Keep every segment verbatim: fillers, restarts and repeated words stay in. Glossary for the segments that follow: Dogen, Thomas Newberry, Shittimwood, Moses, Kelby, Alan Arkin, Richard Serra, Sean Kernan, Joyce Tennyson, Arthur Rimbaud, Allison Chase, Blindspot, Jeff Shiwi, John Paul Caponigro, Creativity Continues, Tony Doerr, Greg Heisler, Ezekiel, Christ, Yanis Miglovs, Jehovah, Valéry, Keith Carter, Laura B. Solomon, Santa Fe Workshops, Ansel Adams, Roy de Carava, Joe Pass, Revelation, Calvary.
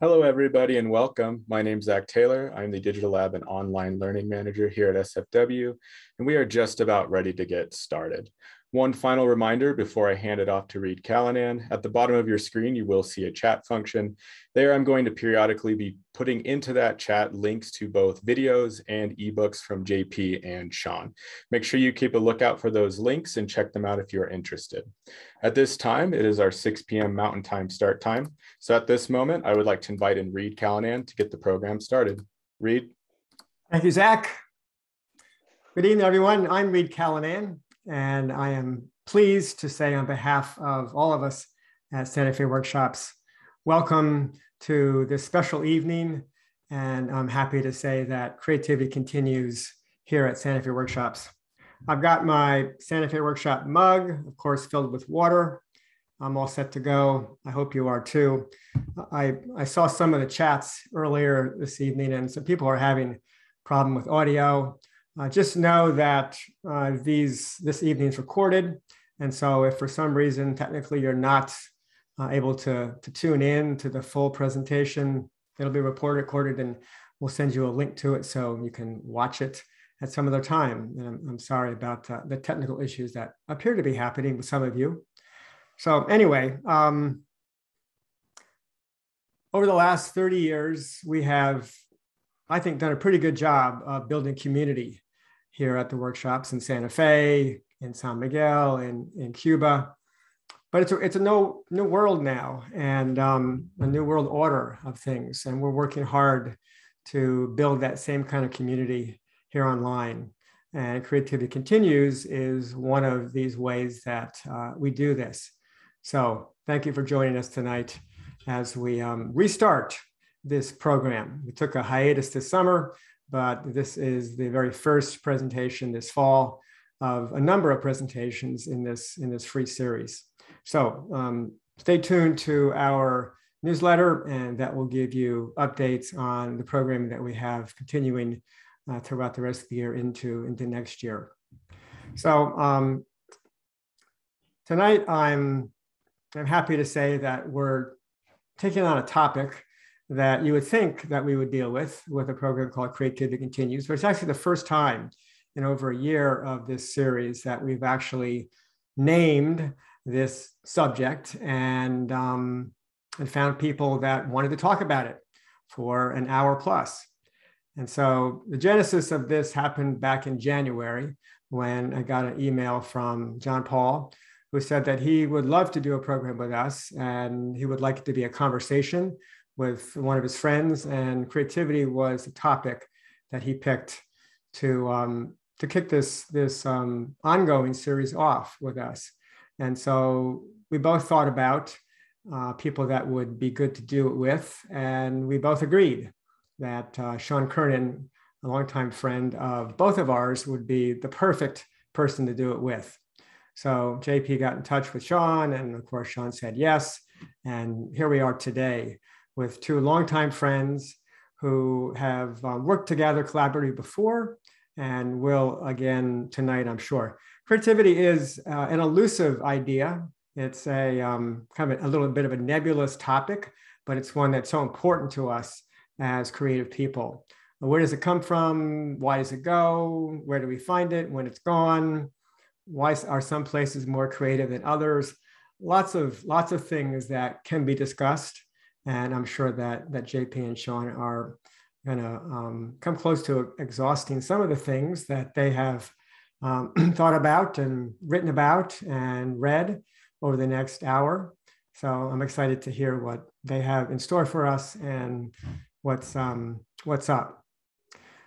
Hello, everybody, and welcome. My name's Zach Taylor. I'm the Digital Lab and Online Learning Manager here at S F W, and we are just about ready to get started. One final reminder before I hand it off to Reed Callanan. At the bottom of your screen, you will see a chat function. There, I'm going to periodically be putting into that chat links to both videos and ebooks from J P and Sean. Make sure you keep a lookout for those links and check them out if you're interested. At this time, it is our six p m Mountain Time start time. So at this moment, I would like to invite in Reed Callanan to get the program started. Reed. Thank you, Zach. Good evening, everyone. I'm Reed Callanan. And I am pleased to say on behalf of all of us at Santa Fe Workshops, welcome to this special evening. And I'm happy to say that creativity continues here at Santa Fe Workshops. I've got my Santa Fe Workshop mug, of course, filled with water. I'm all set to go. I hope you are too. I, I saw some of the chats earlier this evening, and some people are having a problem with audio. Uh, just know that uh, these this evening's recorded, and so if for some reason technically you're not uh, able to, to tune in to the full presentation, it'll be reported, recorded, and we'll send you a link to it so you can watch it at some other time. And I'm, I'm sorry about uh, the technical issues that appear to be happening with some of you. So anyway, um, over the last thirty years, we have, I think, done a pretty good job of building community here at the workshops in Santa Fe, in San Miguel, in, in Cuba. But it's a, it's a no, new world now, and um, a new world order of things. And we're working hard to build that same kind of community here online. And Creativity Continues is one of these ways that uh, we do this. So thank you for joining us tonight as we um, restart this program. We took a hiatus this summer, but this is the very first presentation this fall of a number of presentations in this, in this free series. So um, stay tuned to our newsletter, and that will give you updates on the program that we have continuing uh, throughout the rest of the year into, into next year. So um, tonight I'm, I'm happy to say that we're taking on a topic that you would think that we would deal with, with a program called Creativity Continues, but it's actually the first time in over a year of this series that we've actually named this subject and, um, and found people that wanted to talk about it for an hour plus. And so the genesis of this happened back in January when I got an email from John Paul, who said that he would love to do a program with us and he would like it to be a conversation with one of his friends, and creativity was a topic that he picked to, um, to kick this, this um, ongoing series off with us. And so we both thought about uh, people that would be good to do it with, and we both agreed that uh, Sean Kernan, a longtime friend of both of ours, would be the perfect person to do it with. So J P got in touch with Sean, and of course Sean said yes, and here we are today with two longtime friends who have uh, worked together collaboratively before and will again tonight, I'm sure. Creativity is uh, an elusive idea. It's a um, kind of a little bit of a nebulous topic, but it's one that's so important to us as creative people. Where does it come from? Why does it go? Where do we find it when it's gone? Why are some places more creative than others? Lots of, lots of things that can be discussed. And I'm sure that, that J P and Sean are going to um, come close to exhausting some of the things that they have um, thought about and written about and read over the next hour. So I'm excited to hear what they have in store for us and what's, um, what's up.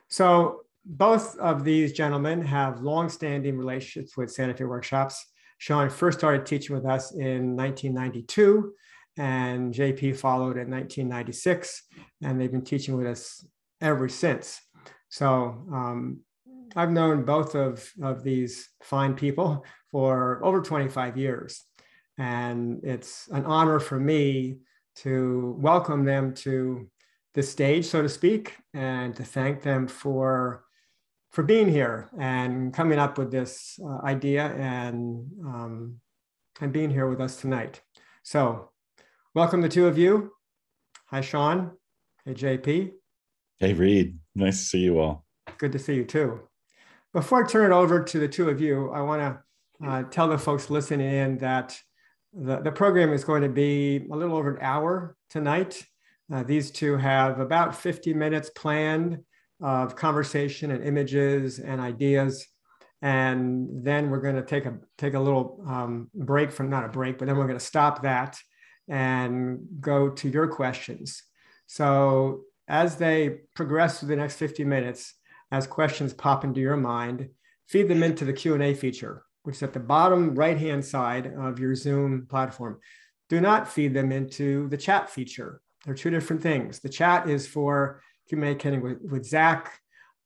So both of these gentlemen have long-standing relationships with Santa Fe Workshops. Sean first started teaching with us in nineteen ninety-two. And J P followed in nineteen ninety-six, and they've been teaching with us ever since. So um, I've known both of, of these fine people for over twenty-five years. And it's an honor for me to welcome them to the stage, so to speak, and to thank them for, for being here and coming up with this uh, idea and, um, and being here with us tonight. So welcome the two of you. Hi, Sean. Hey, J P. Hey, Reed. Nice to see you all. Good to see you too. Before I turn it over to the two of you, I want to uh, tell the folks listening in that the, the program is going to be a little over an hour tonight. Uh, these two have about fifty minutes planned of conversation and images and ideas. And then we're going to take a, take a little um, break from, not a break, but then we're going to stop that and go to your questions. So as they progress through the next fifty minutes, as questions pop into your mind, feed them into the Q and A feature, which is at the bottom right-hand side of your Zoom platform. Do not feed them into the chat feature. They're two different things. The chat is for communicating with, with Zach,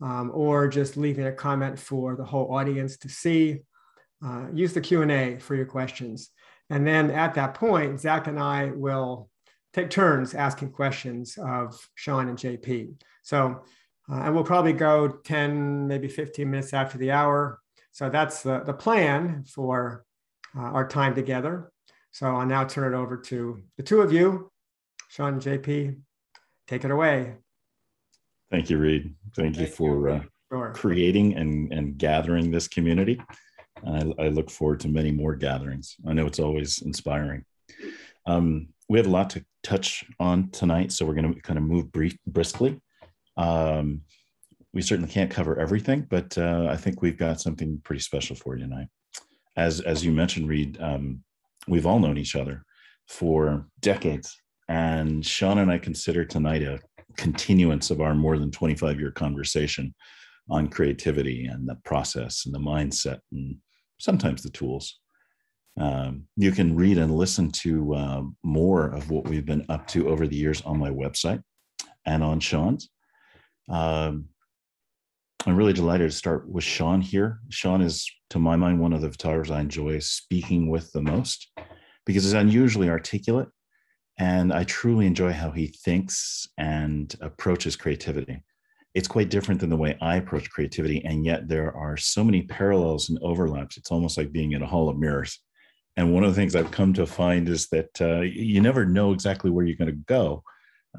um, or just leaving a comment for the whole audience to see. Uh, use the Q and A for your questions. And then at that point, Zach and I will take turns asking questions of Sean and J P. So, uh, and we'll probably go ten, maybe fifteen minutes after the hour. So that's the, the plan for uh, our time together. So I'll now turn it over to the two of you. Sean and J P, take it away. Thank you, Reed. Thank, Thank you for you. Uh, sure. creating and, and gathering this community. I, I look forward to many more gatherings. I know it's always inspiring. Um, we have a lot to touch on tonight, so we're going to kind of move brief, briskly. Um, we certainly can't cover everything, but uh, I think we've got something pretty special for you tonight. As, as you mentioned, Reed, um, we've all known each other for decades. And Sean and I consider tonight a continuance of our more than twenty-five year conversation on creativity and the process and the mindset and sometimes the tools. Um, you can read and listen to uh, more of what we've been up to over the years on my website and on Sean's. Um, I'm really delighted to start with Sean here. Sean is, to my mind, one of the photographers I enjoy speaking with the most because he's unusually articulate. And I truly enjoy how he thinks and approaches creativity. It's quite different than the way I approach creativity, and yet there are so many parallels and overlaps. It's almost like being in a hall of mirrors. And one of the things I've come to find is that uh, you never know exactly where you're going to go.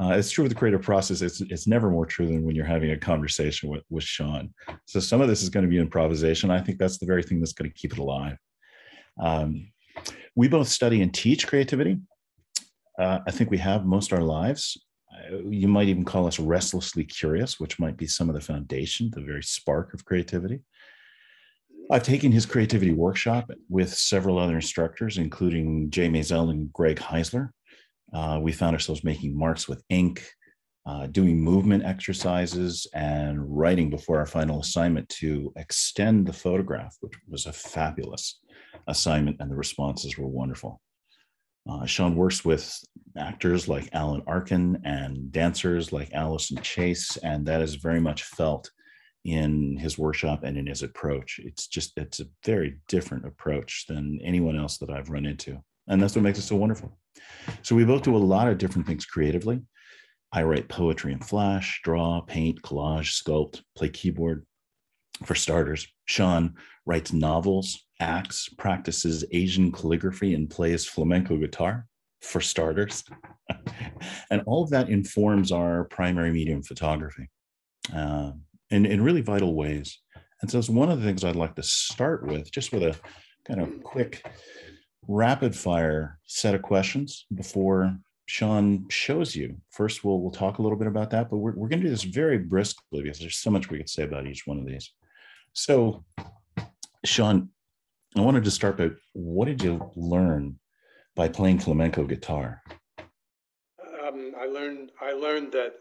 Uh, it's true with the creative process. It's, it's never more true than when you're having a conversation with, with Sean. So some of this is going to be improvisation. I think that's the very thing that's going to keep it alive. Um, we both study and teach creativity. Uh, I think we have most our lives. You might even call us restlessly curious, which might be some of the foundation, the very spark of creativity. I've taken his creativity workshop with several other instructors, including Jay Maisel and Greg Heisler. Uh, we found ourselves making marks with ink, uh, doing movement exercises, and writing before our final assignment to extend the photograph, which was a fabulous assignment, and the responses were wonderful. Uh, Sean works with actors like Alan Arkin and dancers like Allison Chase, and that is very much felt in his workshop and in his approach. It's just, it's a very different approach than anyone else that I've run into. And that's what makes it so wonderful. So we both do a lot of different things creatively. I write poetry in Flash, draw, paint, collage, sculpt, play keyboard. For starters, Sean writes novels, acts, practices Asian calligraphy, and plays flamenco guitar, for starters. And all of that informs our primary medium, photography, uh, in, in really vital ways. And so it's one of the things I'd like to start with, just with a kind of quick, rapid fire set of questions before Sean shows you. First, we'll, we'll talk a little bit about that, but we're, we're going to do this very briskly because there's so much we could say about each one of these. So, Sean, I wanted to start by, what did you learn by playing flamenco guitar? Um, I learned I learned that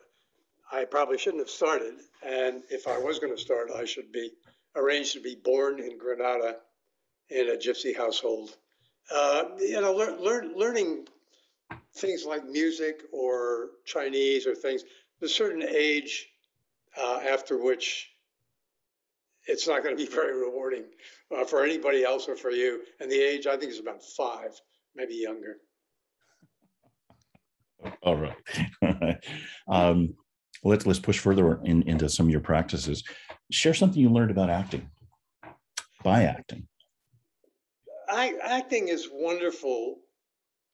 I probably shouldn't have started, and if I was going to start, I should be arranged to be born in Granada in a gypsy household. Uh, you know, lear, lear, learning things like music or Chinese or things, there's a certain age uh, after which it's not going to be very rewarding uh, for anybody else or for you. And the age, I think, is about five, maybe younger. All right. All right. Um, let's, let's push further in, into some of your practices. Share something you learned about acting, by acting. I, acting is wonderful.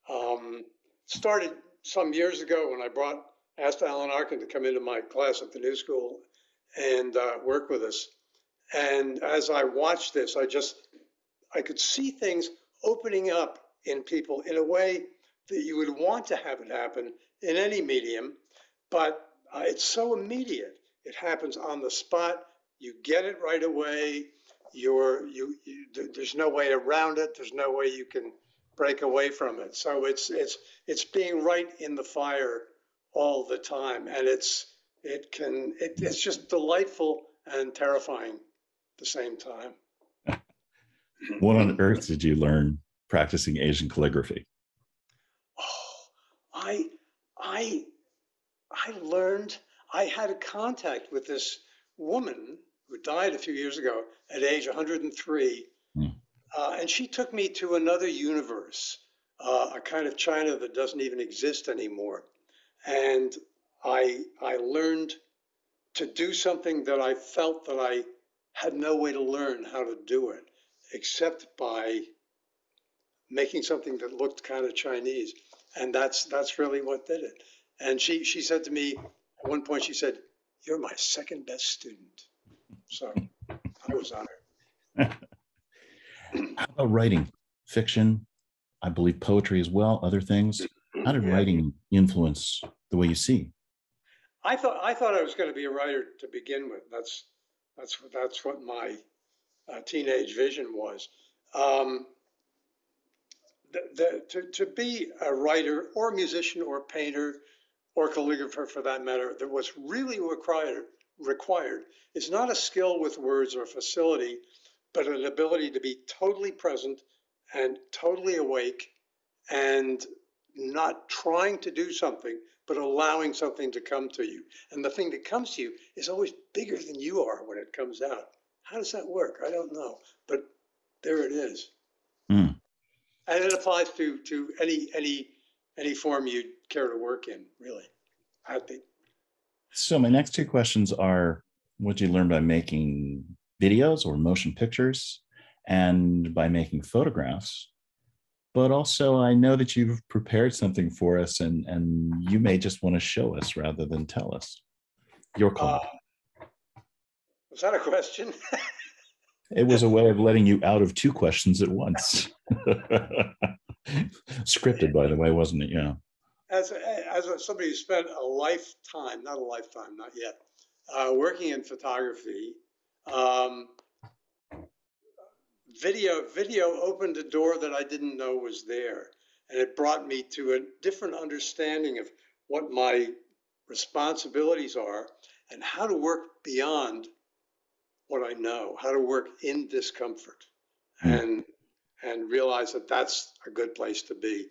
Um, started some years ago when I brought asked Alan Arkin to come into my class at the New School and uh, work with us. And as I watched this, I just, I could see things opening up in people in a way that you would want to have it happen in any medium, but uh, it's so immediate. It happens on the spot. You get it right away. You're, you, you, there's no way around it. There's no way you can break away from it. So it's, it's, it's being right in the fire all the time. And it's, it can, it, it's just delightful and terrifying at the same time. What on earth did you learn practicing Asian calligraphy? Oh, I, I, I learned, I had a contact with this woman who died a few years ago at age one hundred and three. Mm. Uh, and she took me to another universe, uh, a kind of China that doesn't even exist anymore. And I, I learned to do something that I felt that I had no way to learn how to do it, except by making something that looked kind of Chinese. And that's, that's really what did it. And she, she said to me, at one point she said, "You're my second best student." So I was honored. How about writing? Fiction, I believe poetry as well, other things. How did yeah. writing influence the way you see? I thought I thought I was going to be a writer to begin with. That's that's that's what my uh, teenage vision was. Um, the, the, to to be a writer or musician or painter or calligrapher, for that matter, that what's really required required is not a skill with words or facility, but an ability to be totally present and totally awake, and not trying to do something, but allowing something to come to you. And the thing that comes to you is always bigger than you are when it comes out. How does that work? I don't know, but there it is. Mm. And it applies to, to any, any, any form you care to work in, really, I think. So my next two questions are, what did you learn by making videos or motion pictures and by making photographs? But also, I know that you've prepared something for us, and, and you may just want to show us rather than tell us. Your call. Uh, was that a question? It was a way of letting you out of two questions at once. Scripted, by the way, wasn't it? Yeah. As a, as a, somebody who spent a lifetime, not a lifetime, not yet, uh, working in photography, um, Video video opened a door that I didn't know was there, and it brought me to a different understanding of what my responsibilities are and how to work beyond what I know, how to work in discomfort, and and realize that that's a good place to be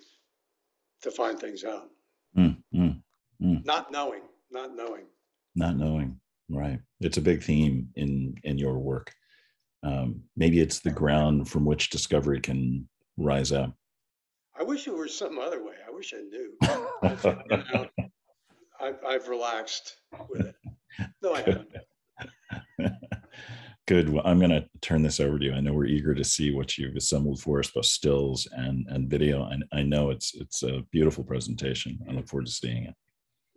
to find things out. Mm, mm, mm. Not knowing, not knowing. Not knowing, right. It's a big theme in, in your work. Um, maybe it's the ground from which discovery can rise up. I wish it were some other way. I wish I knew. you know, I've, I've relaxed with it. No, I haven't. Good. Well, I'm going to turn this over to you. I know we're eager to see what you've assembled for us, both stills and, and video. And I know it's it's a beautiful presentation. I look forward to seeing it.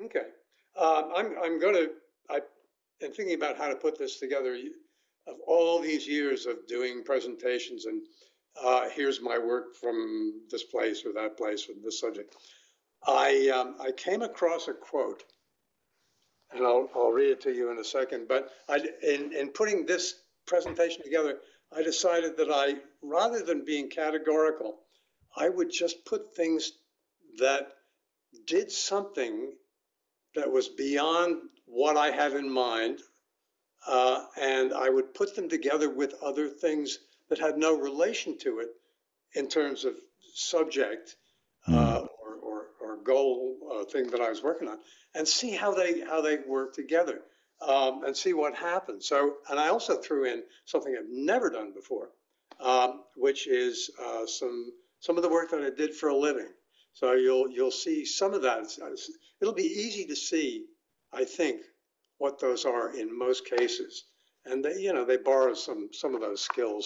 Okay. Um, I'm, I'm going to, I am thinking about how to put this together. You, of all these years of doing presentations and uh, here's my work from this place or that place with this subject, I um, I came across a quote, and I'll, I'll read it to you in a second, but I, in, in putting this presentation together, I decided that I, rather than being categorical, I would just put things that did something that was beyond what I had in mind, Uh, and I would put them together with other things that had no relation to it in terms of subject uh, or, or, or goal uh, thing that I was working on, and see how they how they work together um, and see what happens. So, and I also threw in something I've never done before, um, which is uh, some some of the work that I did for a living. So you'll you'll see some of that. It's, it's, it'll be easy to see, I think, what those are in most cases, and they, you know, they borrow some some of those skills.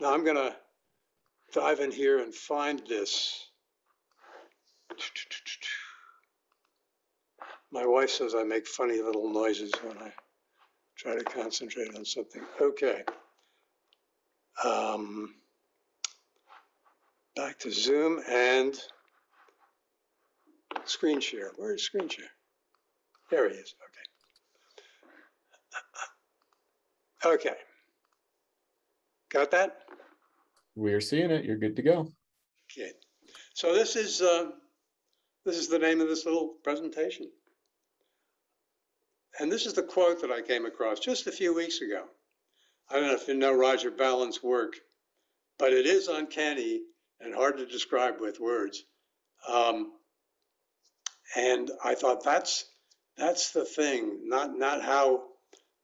Now I'm gonna dive in here and find this. My wife says I make funny little noises when I try to concentrate on something. Okay. Um, back to Zoom and screen share. Where is screen share? There he is. Okay. Okay. Got that? We're seeing it. You're good to go. Okay. So this is uh, this is the name of this little presentation. And this is the quote that I came across just a few weeks ago. I don't know if you know Roger Ballen's work, but it is uncanny and hard to describe with words. Um, and I thought that's that's the thing, not not how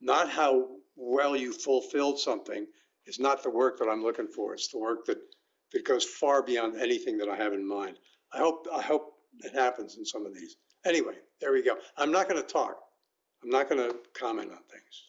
not how well you fulfilled something is not the work that I'm looking for. It's the work that that goes far beyond anything that I have in mind. I hope I hope it happens in some of these. Anyway, there we go. I'm not going to talk. I'm not going to comment on things.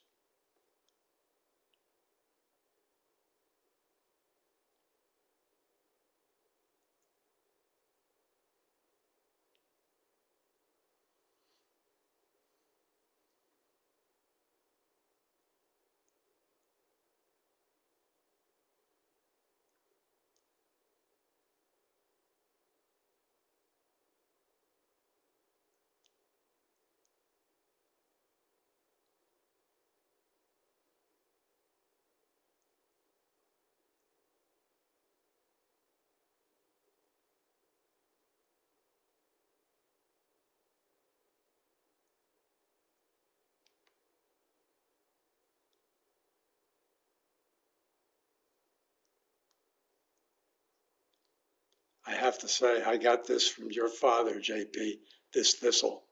I have to say, I got this from your father, J P, this thistle.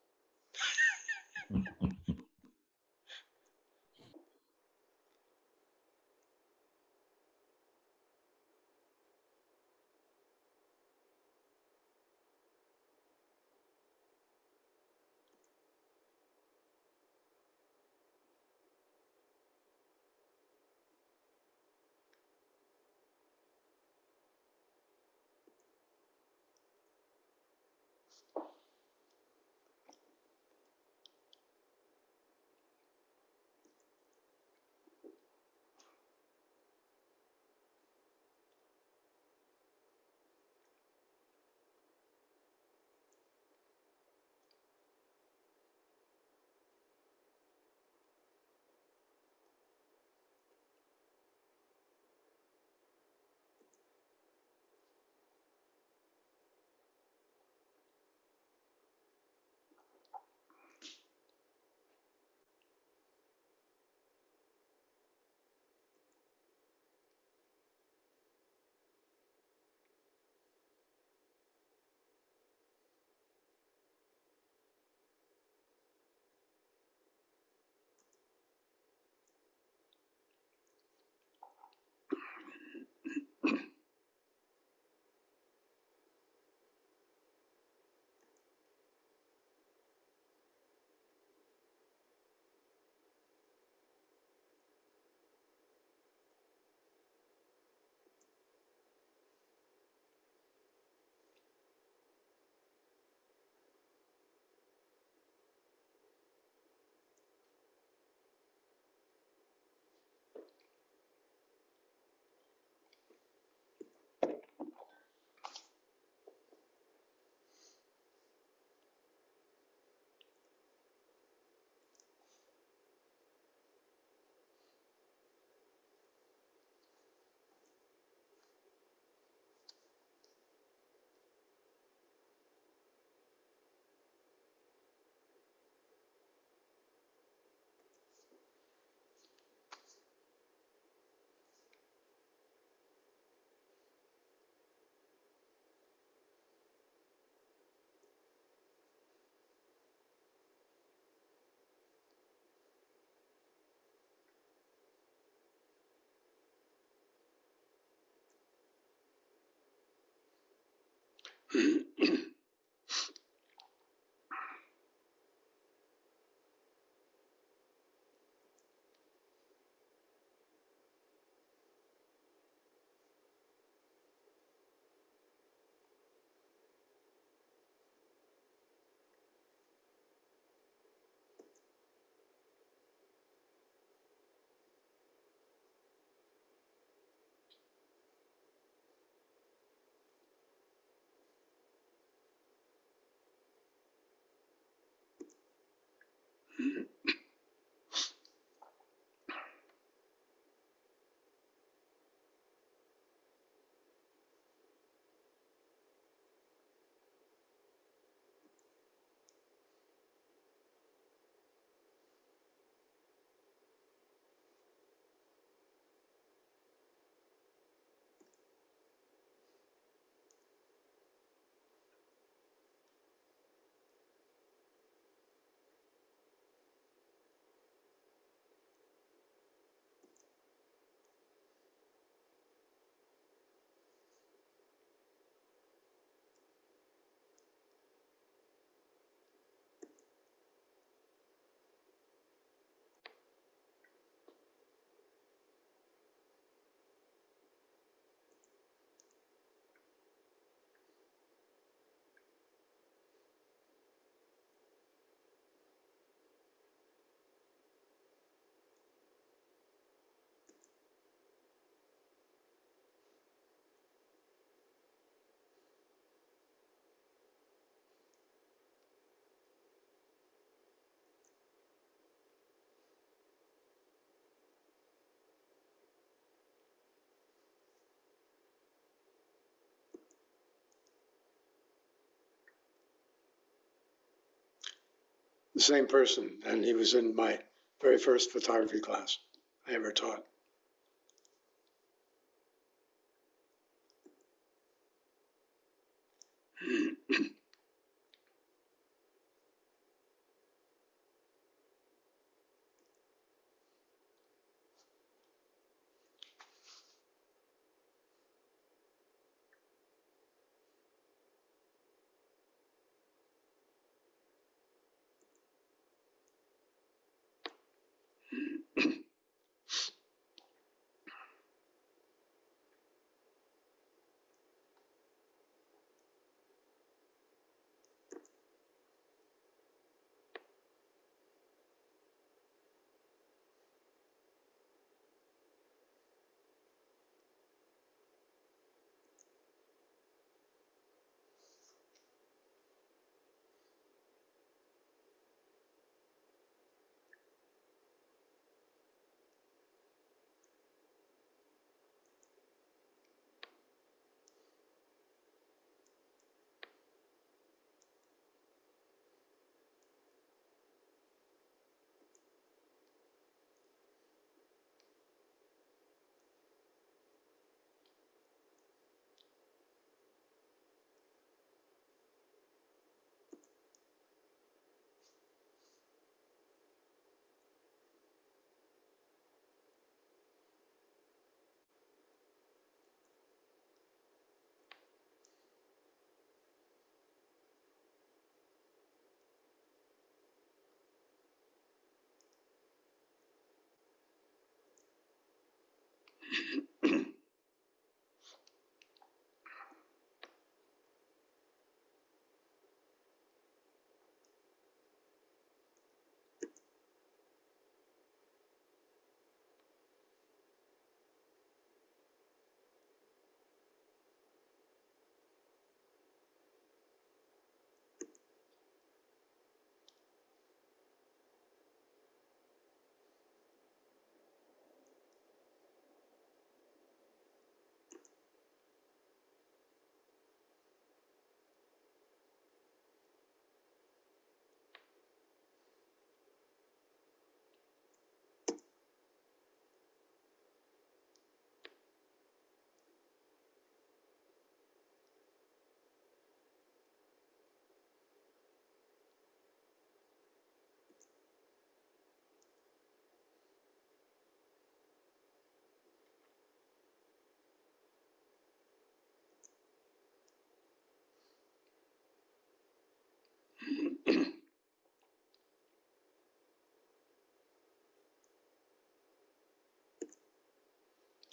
The same person, and he was in my very first photography class I ever taught.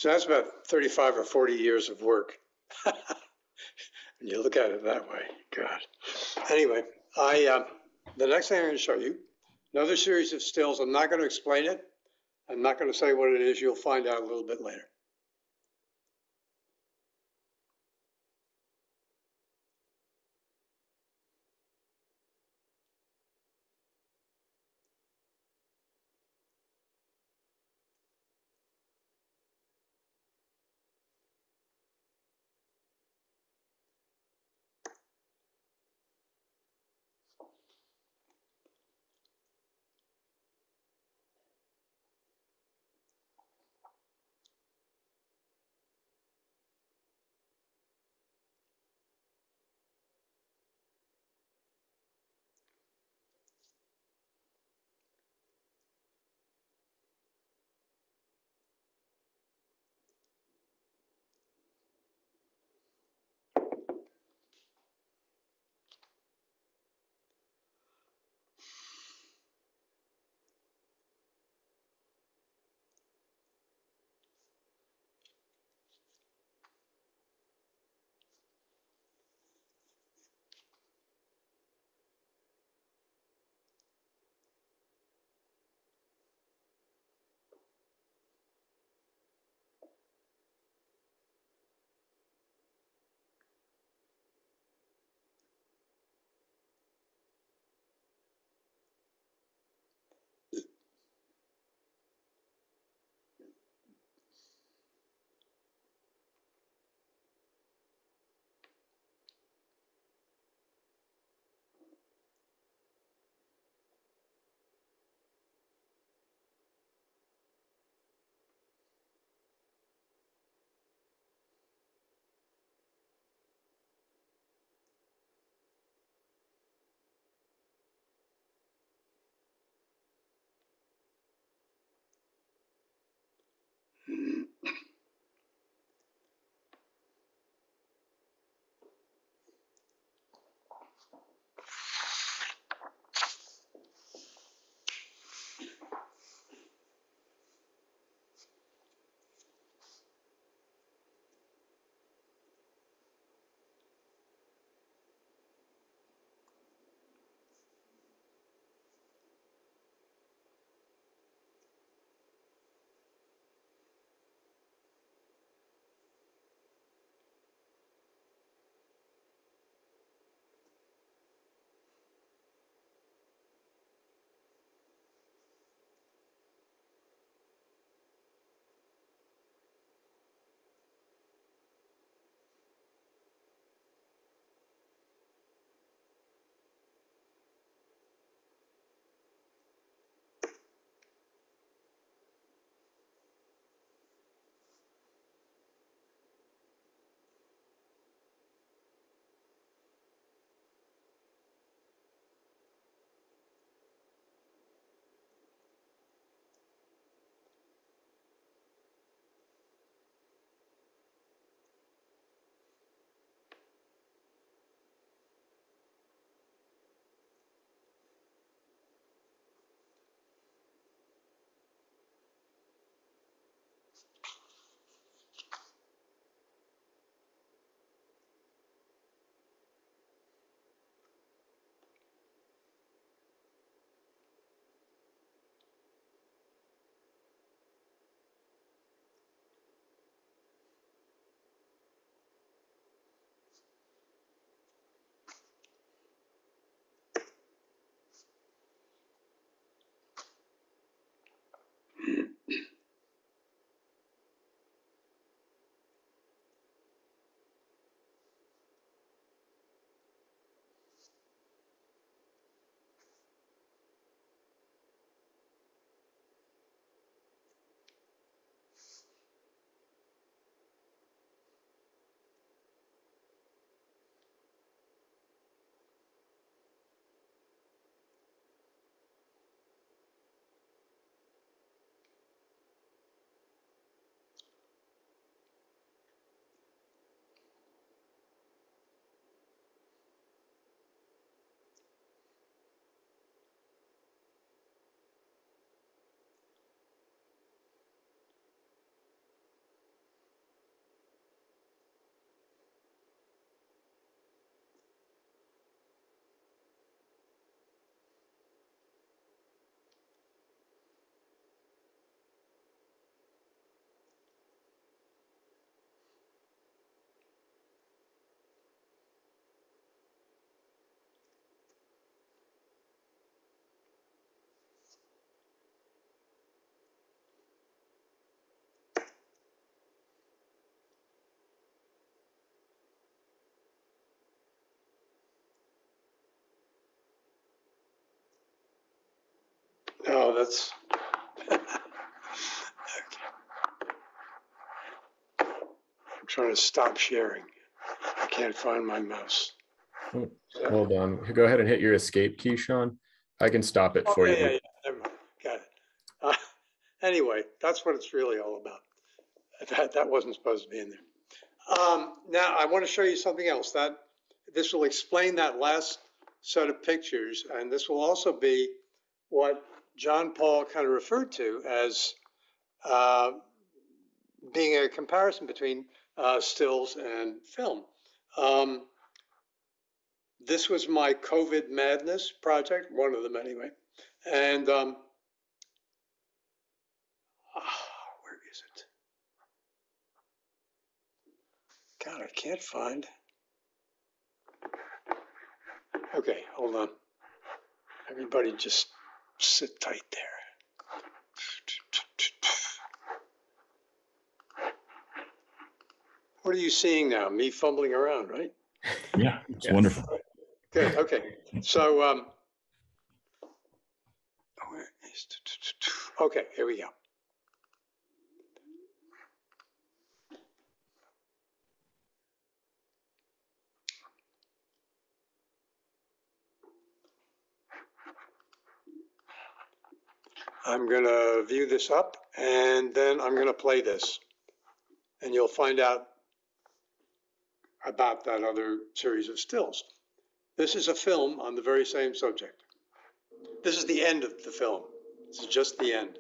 So that's about thirty-five or forty years of work. And you look at it that way, God. Anyway, I uh, the next thing I'm gonna show you, another series of stills. I'm not gonna explain it. I'm not gonna say what it is. You'll find out a little bit later. no, that's okay. I'm trying to stop sharing. I can't find my mouse. Oh, so, hold on. Go ahead and hit your escape key, Sean. I can stop it oh, for yeah, you. Yeah, yeah. Never mind. Got it. Uh, anyway, that's what it's really all about. That, that wasn't supposed to be in there. Um, now, I want to show you something else. That this will explain that last set of pictures, and this will also be what John Paul kind of referred to as uh, being a comparison between uh, stills and film. Um, this was my COVID madness project, one of them anyway. And um, ah, where is it? God, I can't find. Okay, hold on. Everybody just sit tight there. What are you seeing now? Me fumbling around, right? Yeah, it's yes. Wonderful. Good, okay. So, um, where is, okay, here we go. I'm going to view this up, and then I'm going to play this, and you'll find out about that other series of stills. This is a film on the very same subject. This is the end of the film. This is just the end.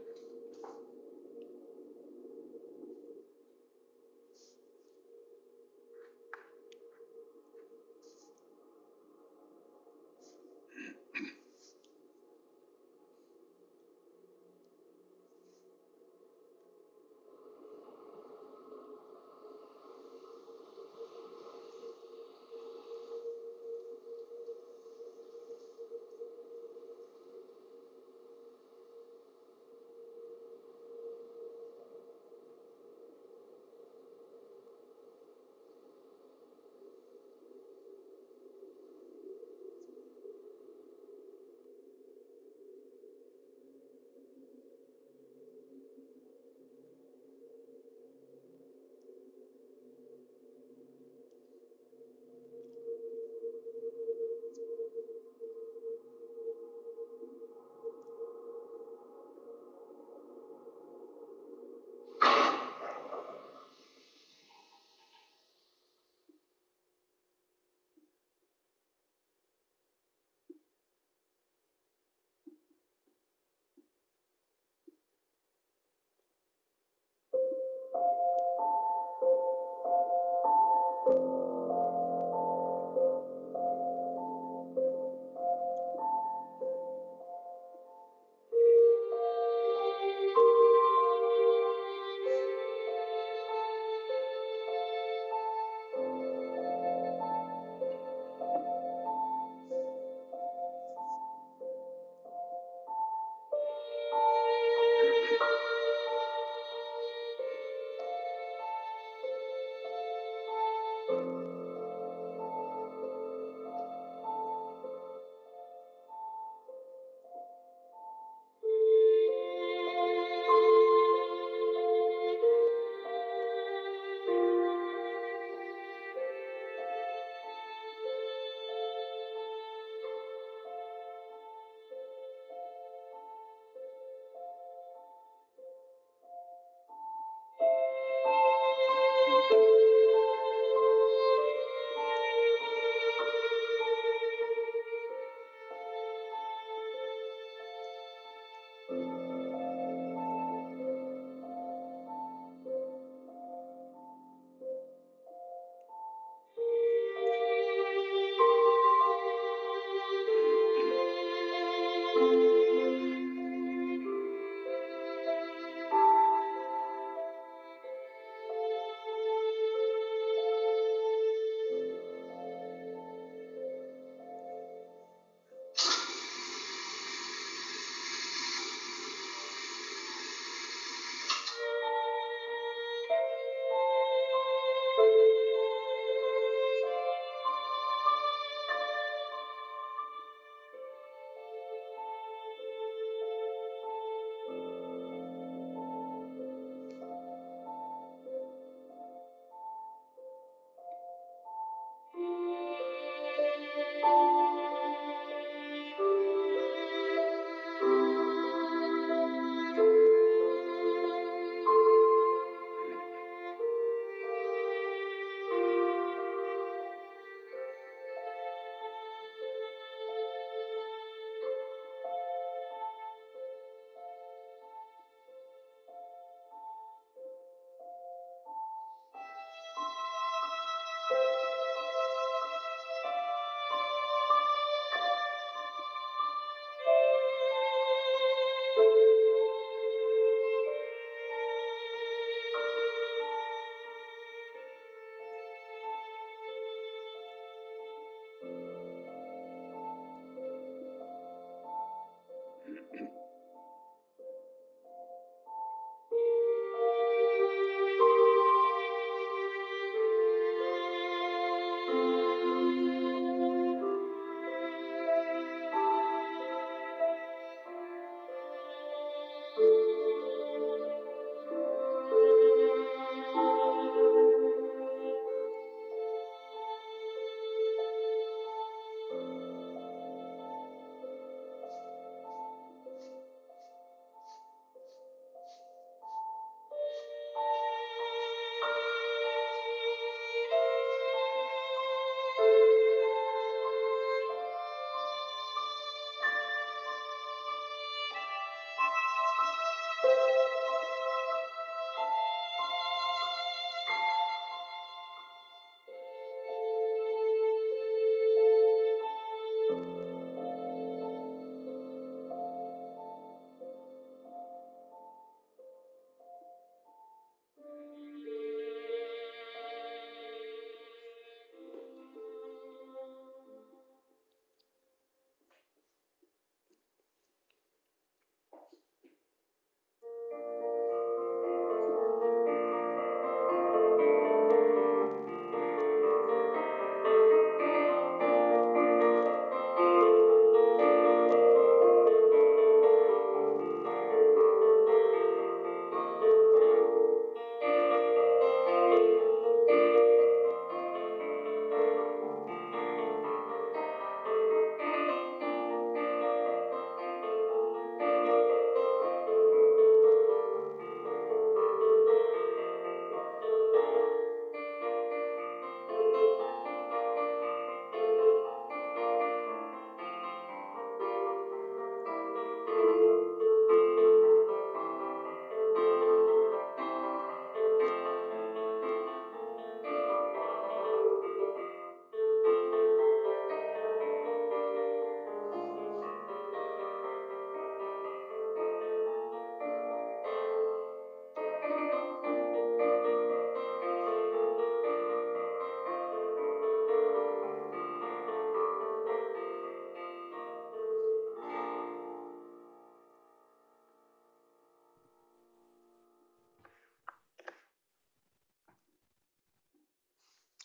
Thank you.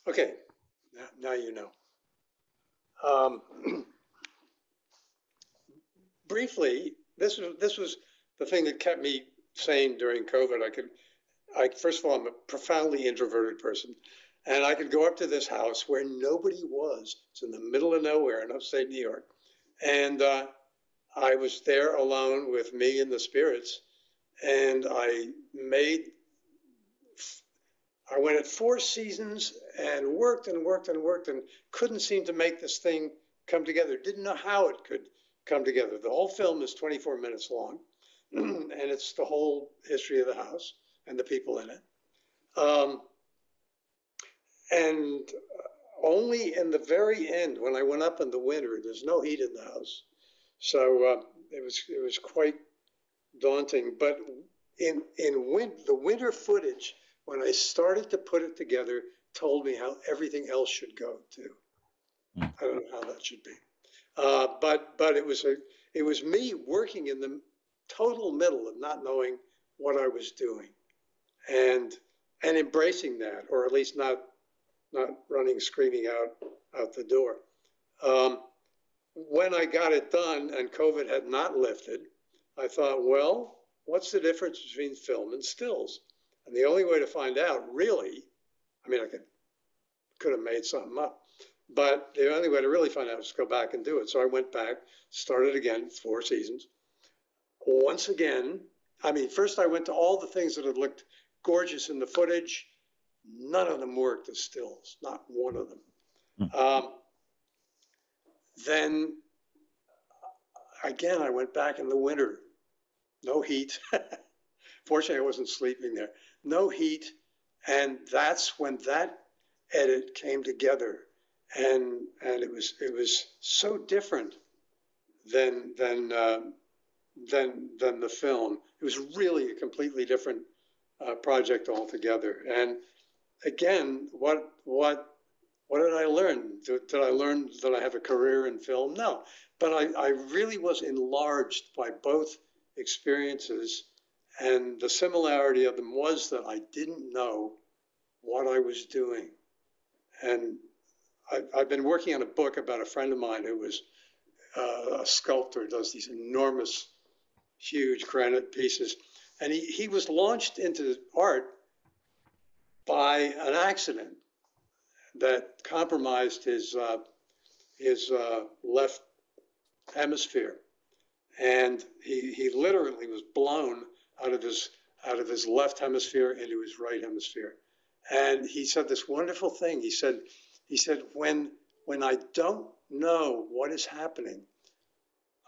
Okay, now, now you know. Um, briefly, this was this was the thing that kept me sane during COVID. I could, I first of all, I'm a profoundly introverted person, and I could go up to this house where nobody was. It's in the middle of nowhere in upstate New York, and uh, I was there alone with me and the spirits, and I made. I went at four seasons and worked and worked and worked and couldn't seem to make this thing come together. Didn't know how it could come together. The whole film is twenty-four minutes long, and it's the whole history of the house and the people in it. Um, and only in the very end, when I went up in the winter, there's no heat in the house. So uh, it was it was quite daunting. But in, in win- the winter footage, when I started to put it together, told me how everything else should go too. I don't know how that should be, uh, but but it was a it was me working in the total middle of not knowing what I was doing, and and embracing that, or at least not not running screaming out out the door. Um, when I got it done and COVID had not lifted, I thought, well, what's the difference between film and stills? And the only way to find out, really, I mean, I could could have made something up, but the only way to really find out is to go back and do it. So I went back, started again, four seasons. Once again, I mean, first I went to all the things that had looked gorgeous in the footage. None of them worked as stills, not one of them. Mm-hmm. Um, then, again, I went back in the winter. No heat. Fortunately, I wasn't sleeping there. No heat, and that's when that edit came together, and and it was it was so different than than uh, than than the film. It was really a completely different uh, project altogether. And again, what what what did I learn? Did, did I learn that I have a career in film? No, but I, I really was enlarged by both experiences. And the similarity of them was that I didn't know what I was doing. And I, I've been working on a book about a friend of mine who was uh, a sculptor, does these enormous, huge granite pieces. And he, he was launched into art by an accident that compromised his, uh, his uh, left hemisphere. And he, he literally was blown out of his out of his left hemisphere into his right hemisphere. And he said this wonderful thing. He said, he said, when when I don't know what is happening,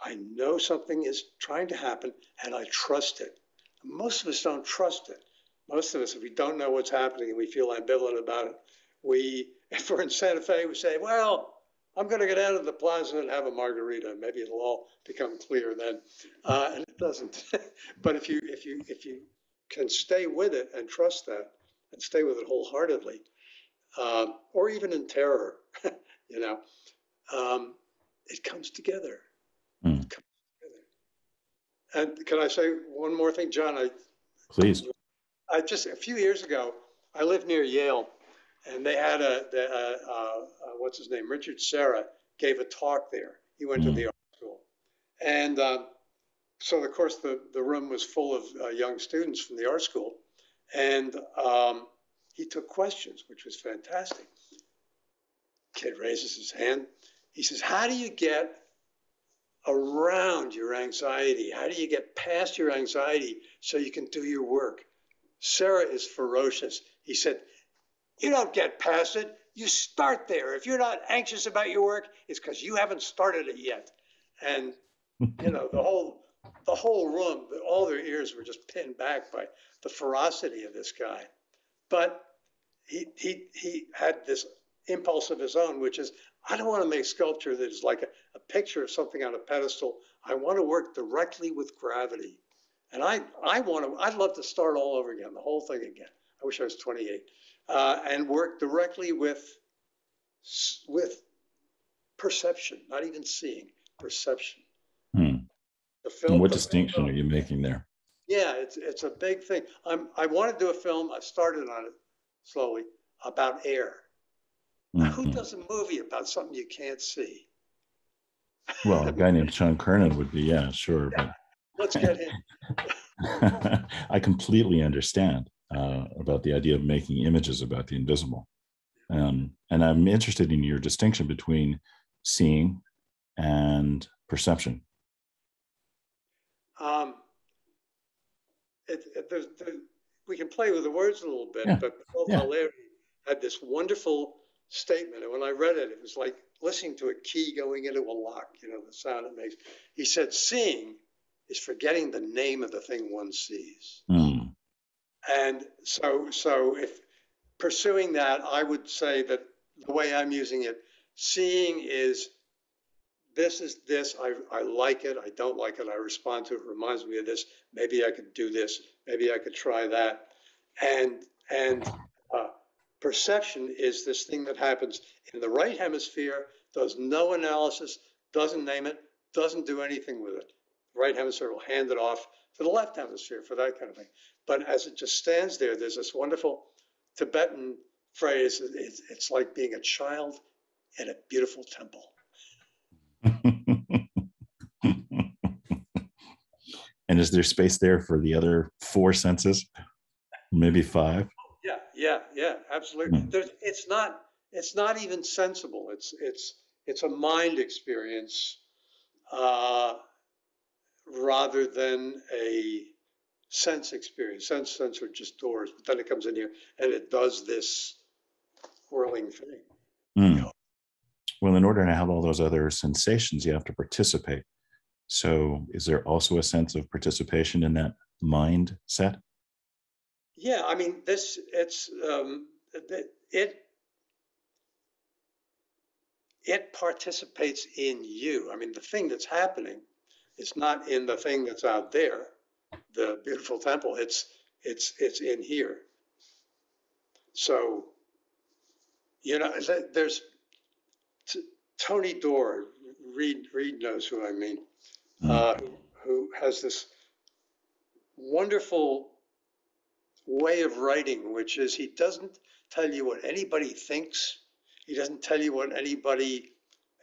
I know something is trying to happen and I trust it. Most of us don't trust it. Most of us, if we don't know what's happening and we feel ambivalent about it, we, if we're in Santa Fe, we say, well, I'm going to get out of the plaza and have a margarita. Maybe it'll all become clear then, uh, and it doesn't. But if you if you if you can stay with it and trust that, and stay with it wholeheartedly, uh, or even in terror, you know, um, it comes together. Mm. It comes together. And can I say one more thing, John? I, Please. I just a few years ago, I lived near Yale. And they had a, the, uh, uh, what's his name? Richard Serra gave a talk there. He went to the art school. And uh, so, of course, the, the room was full of uh, young students from the art school. And um, he took questions, which was fantastic. Kid raises his hand. He says, how do you get around your anxiety? How do you get past your anxiety so you can do your work? Serra is ferocious. He said, you don't get past it. You start there. If you're not anxious about your work, it's because you haven't started it yet. And you know, the whole the whole room, all their ears were just pinned back by the ferocity of this guy. But he he he had this impulse of his own, which is, I don't want to make sculpture that is like a, a picture of something on a pedestal. I want to work directly with gravity. And I I want to I'd love to start all over again, the whole thing again. I wish I was twenty-eight. Uh, and work directly with with perception, not even seeing, perception. Hmm. The film. And what the distinction film, are you making there? Yeah, it's it's a big thing. I'm I want to do a film. I've started on it slowly about air, Mm-hmm. Who does a movie about something you can't see? Well, a guy named Sean Kernan would be, yeah, sure. Yeah. But... let's get him. I completely understand uh, about the idea of making images about the invisible. Um, and I'm interested in your distinction between seeing and perception. Um, it, it, there's, there's, we can play with the words a little bit, yeah. but Paul yeah. Valéry had this wonderful statement, and when I read it, it was like listening to a key going into a lock, you know, the sound it makes. He said, seeing is forgetting the name of the thing one sees. Mm. And so, so if pursuing that, I would say that the way I'm using it, seeing is this is this, I, I like it, I don't like it, I respond to it, it reminds me of this, maybe I could do this, maybe I could try that. And, and uh, perception is this thing that happens in the right hemisphere, does no analysis, doesn't name it, doesn't do anything with it. The right hemisphere will hand it off to the left hemisphere for that kind of thing. But as it just stands there, there's this wonderful Tibetan phrase, it's, it's like being a child in a beautiful temple. And is there space there for the other four senses, maybe five? Yeah, yeah, yeah, absolutely. Mm. There's, it's not, it's not even sensible. It's, it's, it's a mind experience uh, rather than a sense experience. Sense, sense are just doors, but then it comes in here and it does this whirling thing. Mm. You know? Well, in order to have all those other sensations, you have to participate. So is there also a sense of participation in that mindset? Yeah, I mean, this, it's, um, it, it participates in you. I mean, the thing that's happening is not in the thing that's out there, the beautiful temple, it's, it's, it's in here. So, you know, there's, Tony Doerr, Reed, Reed knows who I mean, uh, who, who has this wonderful way of writing, which is he doesn't tell you what anybody thinks. He doesn't tell you what anybody,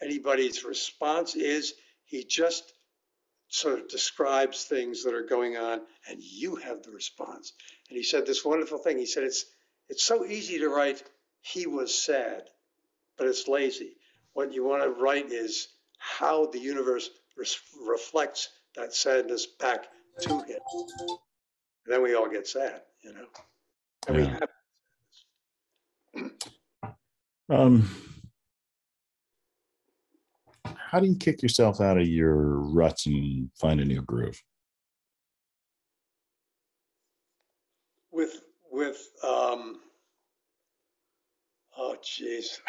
anybody's response is. He just sort of describes things that are going on, and you have the response. And he said this wonderful thing. He said, it's, it's so easy to write, he was sad, but it's lazy. What you want to write is how the universe res reflects that sadness back to him. And then we all get sad, you know. And yeah. we have um, how do you kick yourself out of your ruts and find a new groove? With with um oh, geez.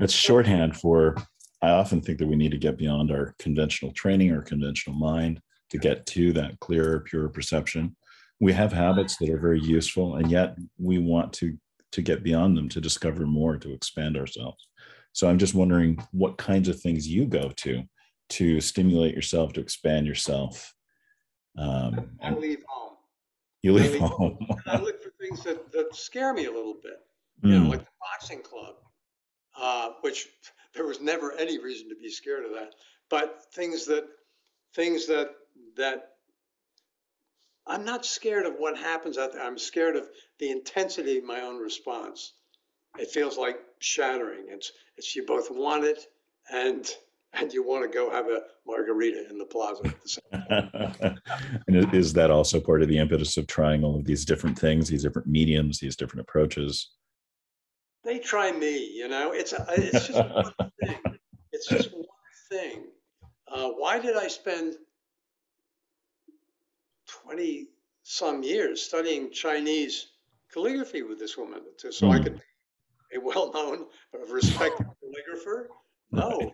That's shorthand for, I often think that we need to get beyond our conventional training, our conventional mind, to get to that clearer, purer perception. We have habits that are very useful, and yet we want to, to get beyond them, to discover more, to expand ourselves. So I'm just wondering what kinds of things you go to, to stimulate yourself, to expand yourself. Um, I leave home. You leave home. I look for things that, that scare me a little bit, you mm. know, like the boxing club, uh, which there was never any reason to be scared of that. But things that, things that that I'm not scared of what happens out there. I'm scared of the intensity of my own response. It feels like shattering. It's it's you both want it and. And you want to go have a margarita in the plaza at the same time. And is that also part of the impetus of trying all of these different things, these different mediums, these different approaches? They try me, you know. It's a, it's just one thing. It's just one thing. Uh, why did I spend twenty some years studying Chinese calligraphy with this woman, so mm-hmm. I could be a well-known, respected calligrapher? No. Right.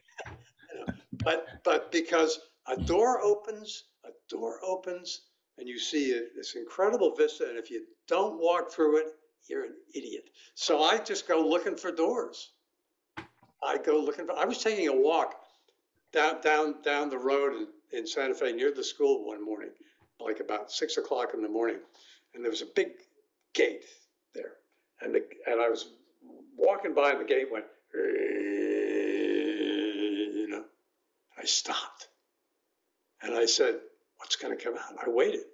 But but because a door opens, a door opens, and you see a, this incredible vista, and if you don't walk through it, you're an idiot. So I just go looking for doors. I go looking for. I was taking a walk down down down the road in, in Santa Fe near the school one morning, like about six o'clock in the morning, and there was a big gate there, and the, and I was walking by and the gate went, you know. I stopped and I said, what's going to come out? I waited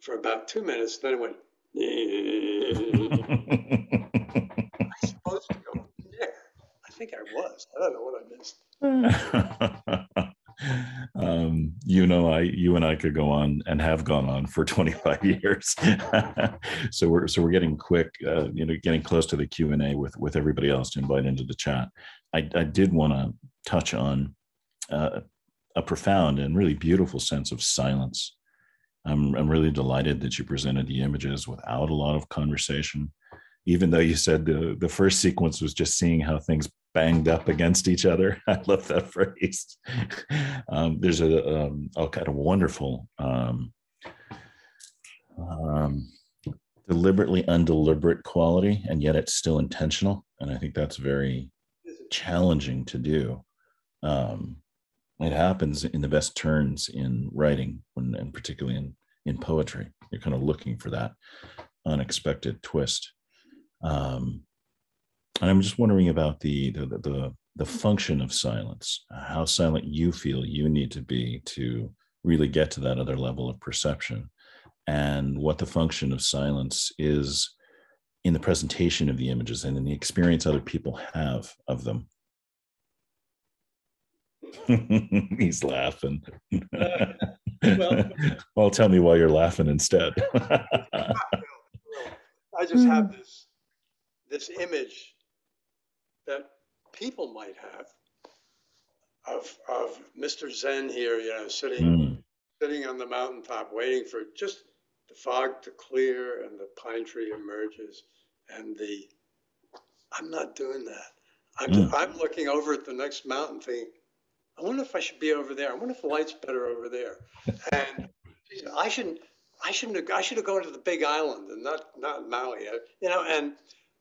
for about two minutes. Then it went, I was supposed to go there. I think I was. I don't know what I missed. Um, you know, I, you and I could go on and have gone on for twenty-five years. so we're, so we're getting quick, uh, you know, getting close to the Q and A with, with everybody else to invite into the chat. I, I did want to touch on, uh, a profound and really beautiful sense of silence. I'm, I'm really delighted that you presented the images without a lot of conversation, even though you said the, the first sequence was just seeing how things banged up against each other. I love that phrase. Um, there's a, um, a kind of wonderful, um, um, deliberately undeliberate quality, and yet it's still intentional. And I think that's very challenging to do. Um, it happens in the best turns in writing, when, and particularly in, in poetry. You're kind of looking for that unexpected twist. Um, And I'm just wondering about the, the, the, the function of silence, how silent you feel you need to be to really get to that other level of perception, and what the function of silence is in the presentation of the images and in the experience other people have of them. He's laughing. Uh, well, well, tell me why you're laughing instead. I just have this, this image that people might have of, of Mister Zen here, you know, sitting, mm. sitting on the mountaintop, waiting for just the fog to clear and the pine tree emerges, and the, I'm not doing that. I'm, mm. I'm looking over at the next mountain thinking, I wonder if I should be over there. I wonder if the light's better over there. And you know, I shouldn't, I shouldn't have, I should have gone to the big island and not, not Maui, you know, and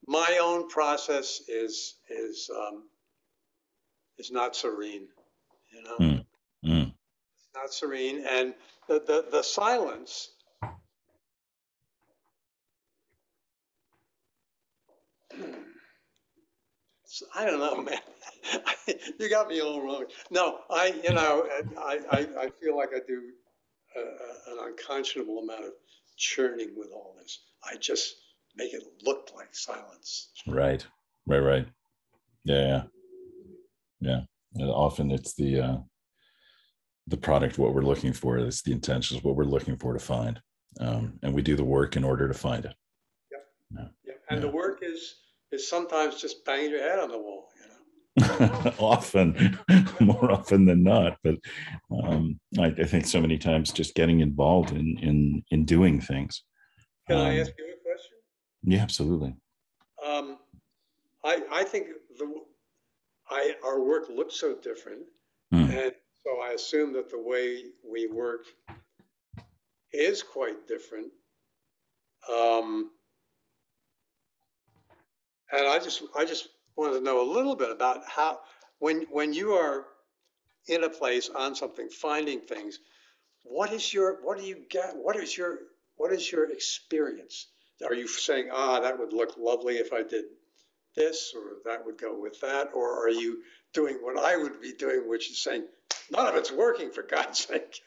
my own process is is um, is not serene, you know. Mm, mm. It's not serene, and the, the the silence I don't know, man. You got me all wrong. No, I you know I I, I feel like I do a, a, an unconscionable amount of churning with all this. I just make it look like silence. Right, right, right. Yeah, yeah, yeah. And often it's the uh, the product, what we're looking for. It's the intentions, what we're looking for to find, um, and we do the work in order to find it. Yep. Yeah. Yep. And yeah. The work is is sometimes just banging your head on the wall, you know. Often, more often than not. But um, I, I think so many times just getting involved in in in doing things. Can um, I ask you? Yeah, absolutely. Um, I I think the I our work looks so different, mm. and so I assume that the way we work is quite different. Um, and I just I just wanted to know a little bit about how when when you are in a place on something, finding things, what is your what do you get? What is your what is your experience? Are you saying, ah, that would look lovely if I did this, or that would go with that? Or are you doing what I would be doing, which is saying, none of it's working, for God's sake?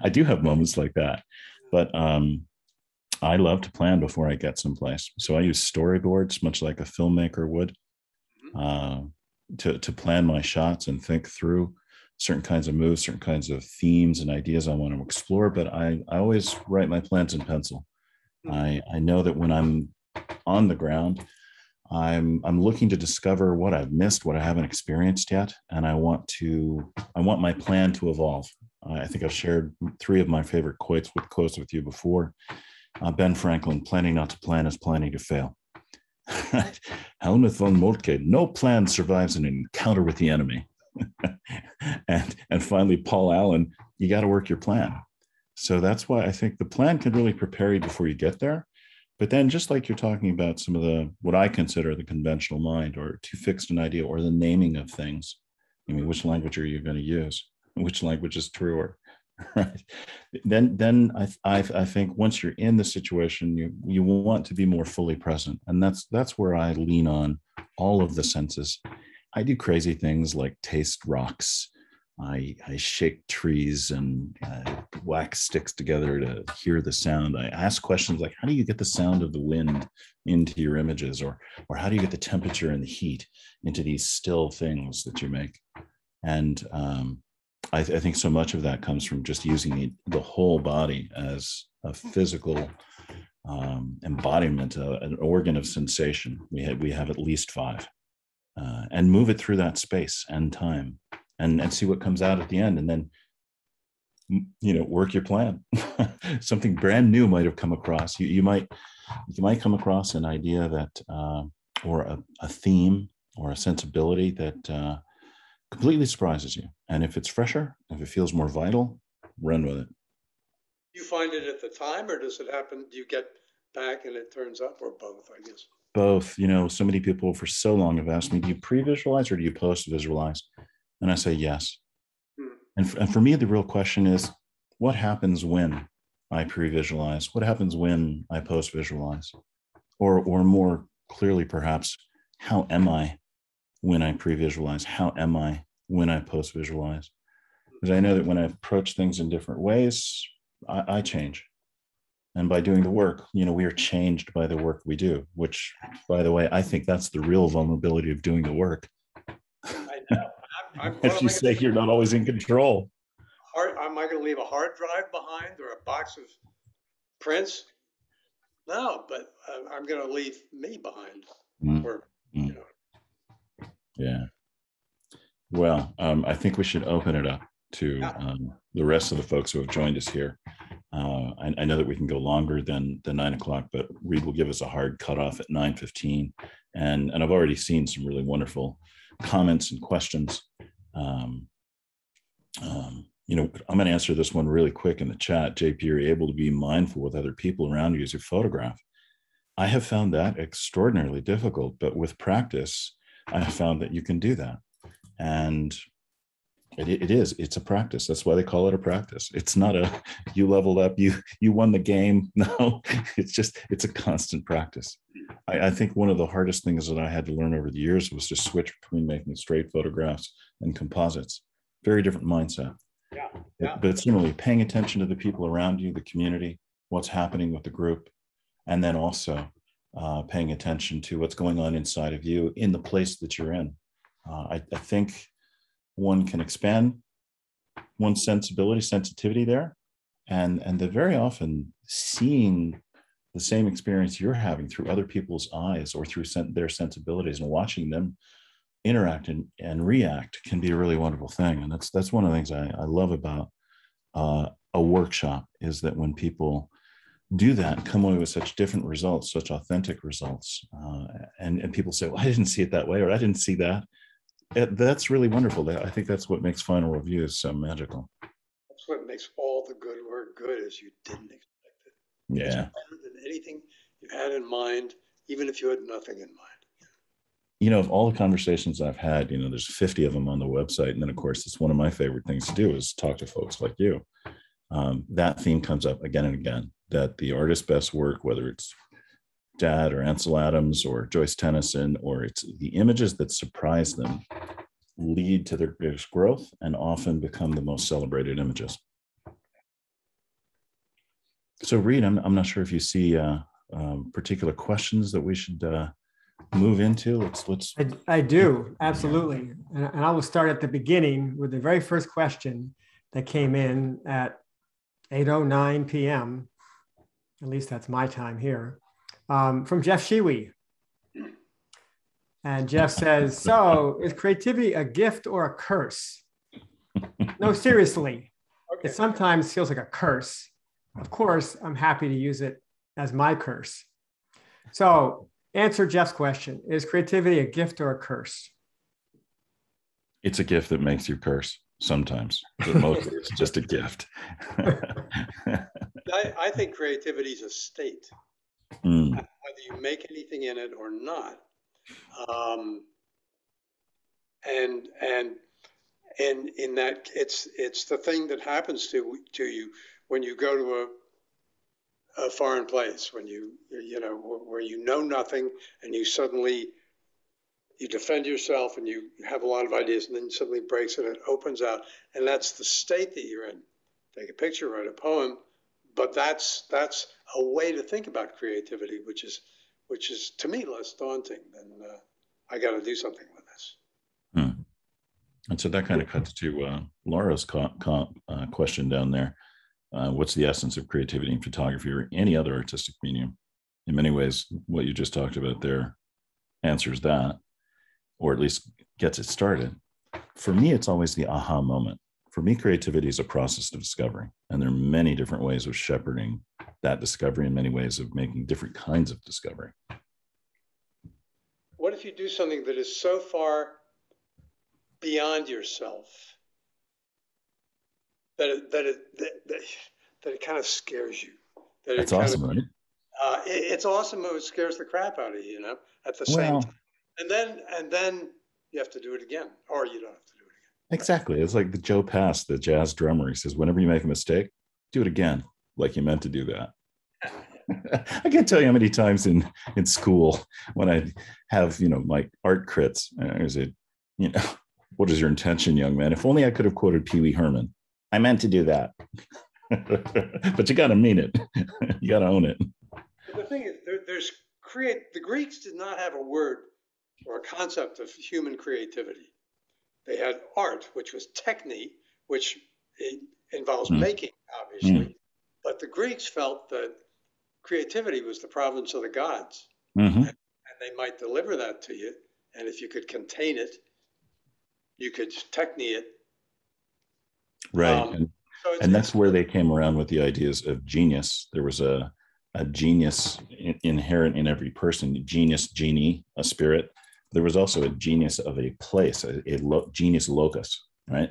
I do have moments like that, but um, I love to plan before I get someplace. So I use storyboards, much like a filmmaker would, mm-hmm. uh, to, to plan my shots and think through certain kinds of moves, certain kinds of themes and ideas I want to explore, but I, I always write my plans in pencil. I, I know that when I'm on the ground, I'm, I'm looking to discover what I've missed, what I haven't experienced yet. And I want to, I want my plan to evolve. I think I've shared three of my favorite quotes with, quotes with you before. Uh, Ben Franklin, planning not to plan is planning to fail. Helmut von Moltke, no plan survives an encounter with the enemy. and and finally, Paul Allen, you got to work your plan. So that's why I think the plan can really prepare you before you get there. But then, just like you're talking about some of the, what I consider the conventional mind, or too fixed an idea, or the naming of things. I mean, which language are you going to use? Which language is truer? right? Then, then I, I, I think once you're in the situation, you you want to be more fully present, and that's that's where I lean on all of the senses. I do crazy things like taste rocks. I, I shake trees and uh, whack sticks together to hear the sound. I ask questions like, how do you get the sound of the wind into your images? Or, or how do you get the temperature and the heat into these still things that you make? And um, I, th I think so much of that comes from just using the, the whole body as a physical um, embodiment, uh, an organ of sensation. We have, we have at least five. Uh, and move it through that space and time. And, and see what comes out at the end, and then, you know, work your plan. Something brand new might have come across. You, you might you might come across an idea that, uh, or a, a theme or a sensibility that uh, completely surprises you. And if it's fresher, if it feels more vital, run with it. You find it at the time, or does it happen? Do you get back and it turns up, or both? I guess both. You know, so many people for so long have asked me, "Do you pre-visualize or do you post-visualize?" And I say, yes. And for, and for me, the real question is, what happens when I pre-visualize? What happens when I post-visualize? Or, or more clearly, perhaps, how am I when I pre-visualize? How am I when I post-visualize? Because I know that when I approach things in different ways, I, I change. And by doing the work, you know, we are changed by the work we do, which, by the way, I think that's the real vulnerability of doing the work. I know. I'm, if you say you're not always in control. Hard, am I going to leave a hard drive behind or a box of prints? No, but I'm going to leave me behind. Mm. Or, mm. You know. Yeah. Well, um, I think we should open it up to um, the rest of the folks who have joined us here. Uh, I, I know that we can go longer than the nine o'clock, but Reed will give us a hard cutoff at nine fifteen. And, and I've already seen some really wonderful comments and questions. Um, um, you know, I'm going to answer this one really quick in the chat. J P, you're able to be mindful with other people around you as you photograph. I have found that extraordinarily difficult, but with practice, I have found that you can do that. And it, it is, it's a practice. That's why they call it a practice. It's not a, you leveled up, you, you won the game. No, it's just, it's a constant practice. I, I think one of the hardest things that I had to learn over the years was to switch between making straight photographs and composites. Very different mindset. Yeah, yeah. But, but similarly, paying attention to the people around you, the community, what's happening with the group, and then also uh, paying attention to what's going on inside of you in the place that you're in. Uh, I, I think one can expand one's sensibility, sensitivity there, and, and they're very often seeing the same experience you're having through other people's eyes or through sen their sensibilities, and watching them interact and, and react can be a really wonderful thing. And that's, that's one of the things I, I love about uh, a workshop, is that when people do that, come away with such different results, such authentic results. Uh, and, and people say, well, I didn't see it that way, or I didn't see that. It, that's really wonderful. I think that's what makes final reviews so magical. That's what makes all the good work good, is you didn't expect it. Yeah. It's better than anything you had in mind, even if you had nothing in mind. You know, of all the conversations I've had, you know, there's fifty of them on the website. And then, of course, it's one of my favorite things to do is talk to folks like you. Um, that theme comes up again and again, that the artist's best work, whether it's Dad or Ansel Adams or Joyce Tennyson, or it's the images that surprise them, lead to their greatest growth and often become the most celebrated images. So Reed, I'm, I'm not sure if you see uh, um, particular questions that we should uh, move into. Let's, let's. I, I do, absolutely. And, and I will start at the beginning with the very first question that came in at eight oh nine p m At least that's my time here. Um, from Jeff Shiwi. And Jeff says, so is creativity a gift or a curse? No, seriously. Okay. It sometimes feels like a curse. Of course, I'm happy to use it as my curse. So answer Jeff's question. Is creativity a gift or a curse? It's a gift that makes you curse sometimes, but mostly it's just a gift. I, I think creativity is a state. Mm. Whether you make anything in it or not, um, and and And in that, it's it's the thing that happens to to you when you go to a, a foreign place, when you you know where you know nothing, and you suddenly you defend yourself and you have a lot of ideas, and then suddenly breaks and it opens out, and that's the state that you're in. Take a picture, write a poem, but that's that's a way to think about creativity, which is which is to me less daunting than uh, I got to do something with this. Hmm. And so that kind of cuts to uh, Laura's co- co- uh, question down there. Uh, what's the essence of creativity in photography or any other artistic medium? In many ways, what you just talked about there answers that, or at least gets it started. For me, it's always the aha moment. For me, creativity is a process of discovery, and there are many different ways of shepherding that discovery and many ways of making different kinds of discovery. What if you do something that is so far beyond yourself that it, that it, that, that, that it kind of scares you? That That's it awesome, kind of, right? Uh, it, it's awesome. It scares the crap out of you, you know, at the well, same time. And then, and then you have to do it again, or you don't have to do it. Exactly. It's like the Joe Pass, the jazz drummer. He says, whenever you make a mistake, do it again, like you meant to do that. I can't tell you how many times in, in school when I have, you know, my art crits, I say, you know, what is your intention, young man? If only I could have quoted Pee Wee Herman. I meant to do that. But you got to mean it. You got to own it. The thing is, there, there's create. The Greeks did not have a word or a concept of human creativity. They had art, which was techne, which involves mm. making, obviously. Mm. But the Greeks felt that creativity was the province of the gods. Mm-hmm. and, and they might deliver that to you. And if you could contain it, you could techne it. Right. Um, and so and that's where they came around with the ideas of genius. There was a, a genius in, inherent in every person, genius, genie, a spirit. There was also a genius of a place, a, a lo- genius locus, right?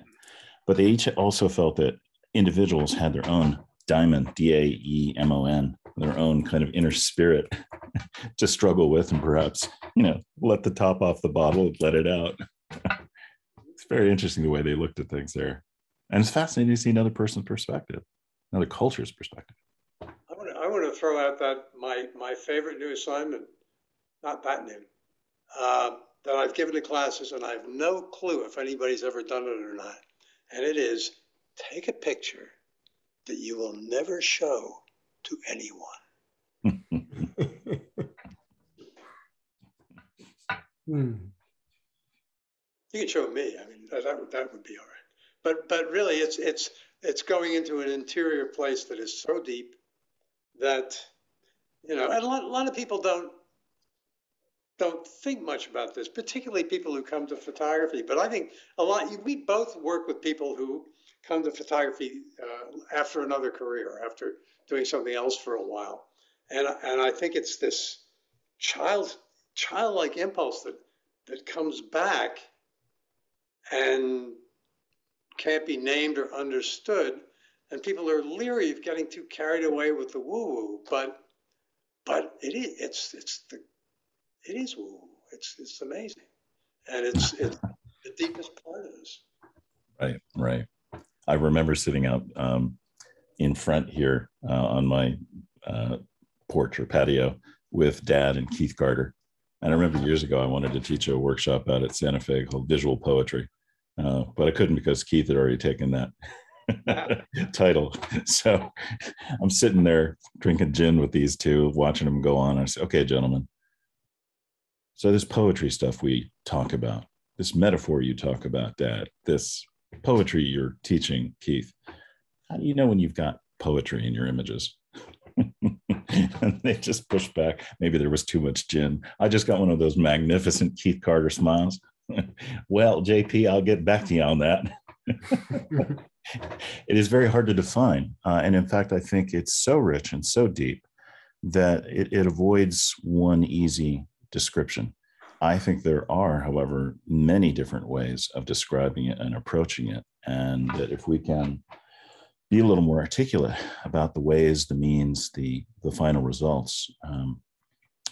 But they each also felt that individuals had their own daemon, D A E M O N, their own kind of inner spirit to struggle with and perhaps, you know, let the top off the bottle and let it out. It's very interesting the way they looked at things there. And it's fascinating to see another person's perspective, another culture's perspective. I want to, I want to throw out that my, my favorite new assignment, not that new, Uh, that I've given to classes, and I have no clue if anybody's ever done it or not. And it is, take a picture that you will never show to anyone. hmm. You can show me. I mean, that, that, would, that would be all right. But but really, it's it's it's going into an interior place that is so deep that, you know, and a lot, a lot of people don't, don't think much about this, particularly people who come to photography. But I think a lot, we both work with people who come to photography uh, after another career, after doing something else for a while. And, and I think it's this child, childlike impulse that, that comes back and can't be named or understood. And people are leery of getting too carried away with the woo-woo, but, but it is, it's, it's the, It is woo. It's it's amazing, and it's it's the deepest part of this. Right, right. I remember sitting out um, in front here uh, on my uh, porch or patio with Dad and Keith Carter, and I remember years ago I wanted to teach a workshop out at Santa Fe called Visual Poetry, uh, but I couldn't because Keith had already taken that title. So I'm sitting there drinking gin with these two, watching them go on. I said, "Okay, gentlemen. So this poetry stuff we talk about, this metaphor you talk about, Dad, this poetry you're teaching, Keith, how do you know when you've got poetry in your images?" And they just pushed back. Maybe there was too much gin. I just got one of those magnificent Keith Carter smiles. "Well, J P, I'll get back to you on that." It is very hard to define. Uh, and in fact, I think it's so rich and so deep that it, it avoids one easy description. I think there are, however, many different ways of describing it and approaching it, and that if we can be a little more articulate about the ways, the means, the the final results, um,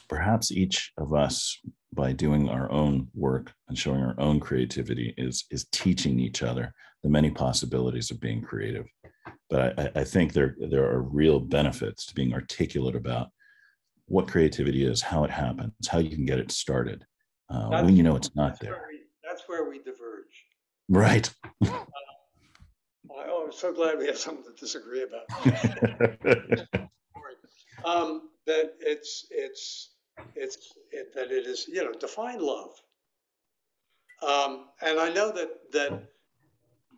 perhaps each of us, by doing our own work and showing our own creativity, is, is teaching each other the many possibilities of being creative. But I, I think there, there are real benefits to being articulate about what creativity is, how it happens, how you can get it started, uh, when you know it's not there. Where we, that's where we diverge. Right. uh, oh, I'm so glad we have something to disagree about. um, that it's, it's, it's, it, that it is, you know, define love. Um, and I know that, that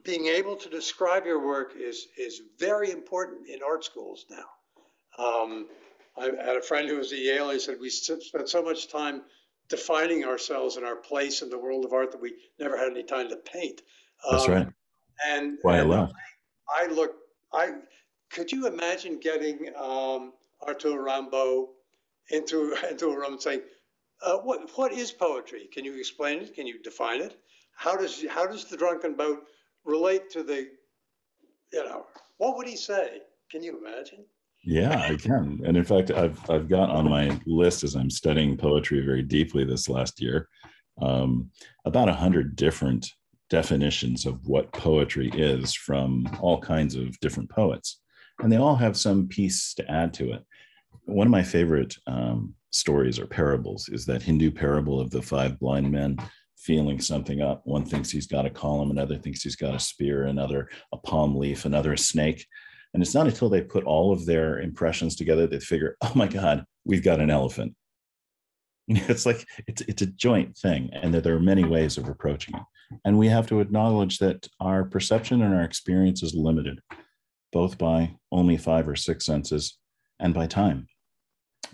being able to describe your work is, is very important in art schools now. Um, I had a friend who was at Yale. He said, we spent so much time defining ourselves and our place in the world of art that we never had any time to paint. Um, That's right. And, Why and I, I look, I, could you imagine getting um, Arthur Rimbaud into, into a room and saying, uh, what, what is poetry? Can you explain it? Can you define it? How does, how does the drunken boat relate to the, you know, what would he say? Can you imagine? Yeah, I can. And in fact, I've, I've got on my list, as I'm studying poetry very deeply this last year, um, about a hundred different definitions of what poetry is from all kinds of different poets. And they all have some piece to add to it. One of my favorite um, stories or parables is that Hindu parable of the five blind men feeling something up. One thinks he's got a column, another thinks he's got a spear, another a palm leaf, another a snake. And it's not until they put all of their impressions together, they figure, oh my God, we've got an elephant. It's like, it's, it's a joint thing, and that there are many ways of approaching it. And we have to acknowledge that our perception and our experience is limited, both by only five or six senses and by time,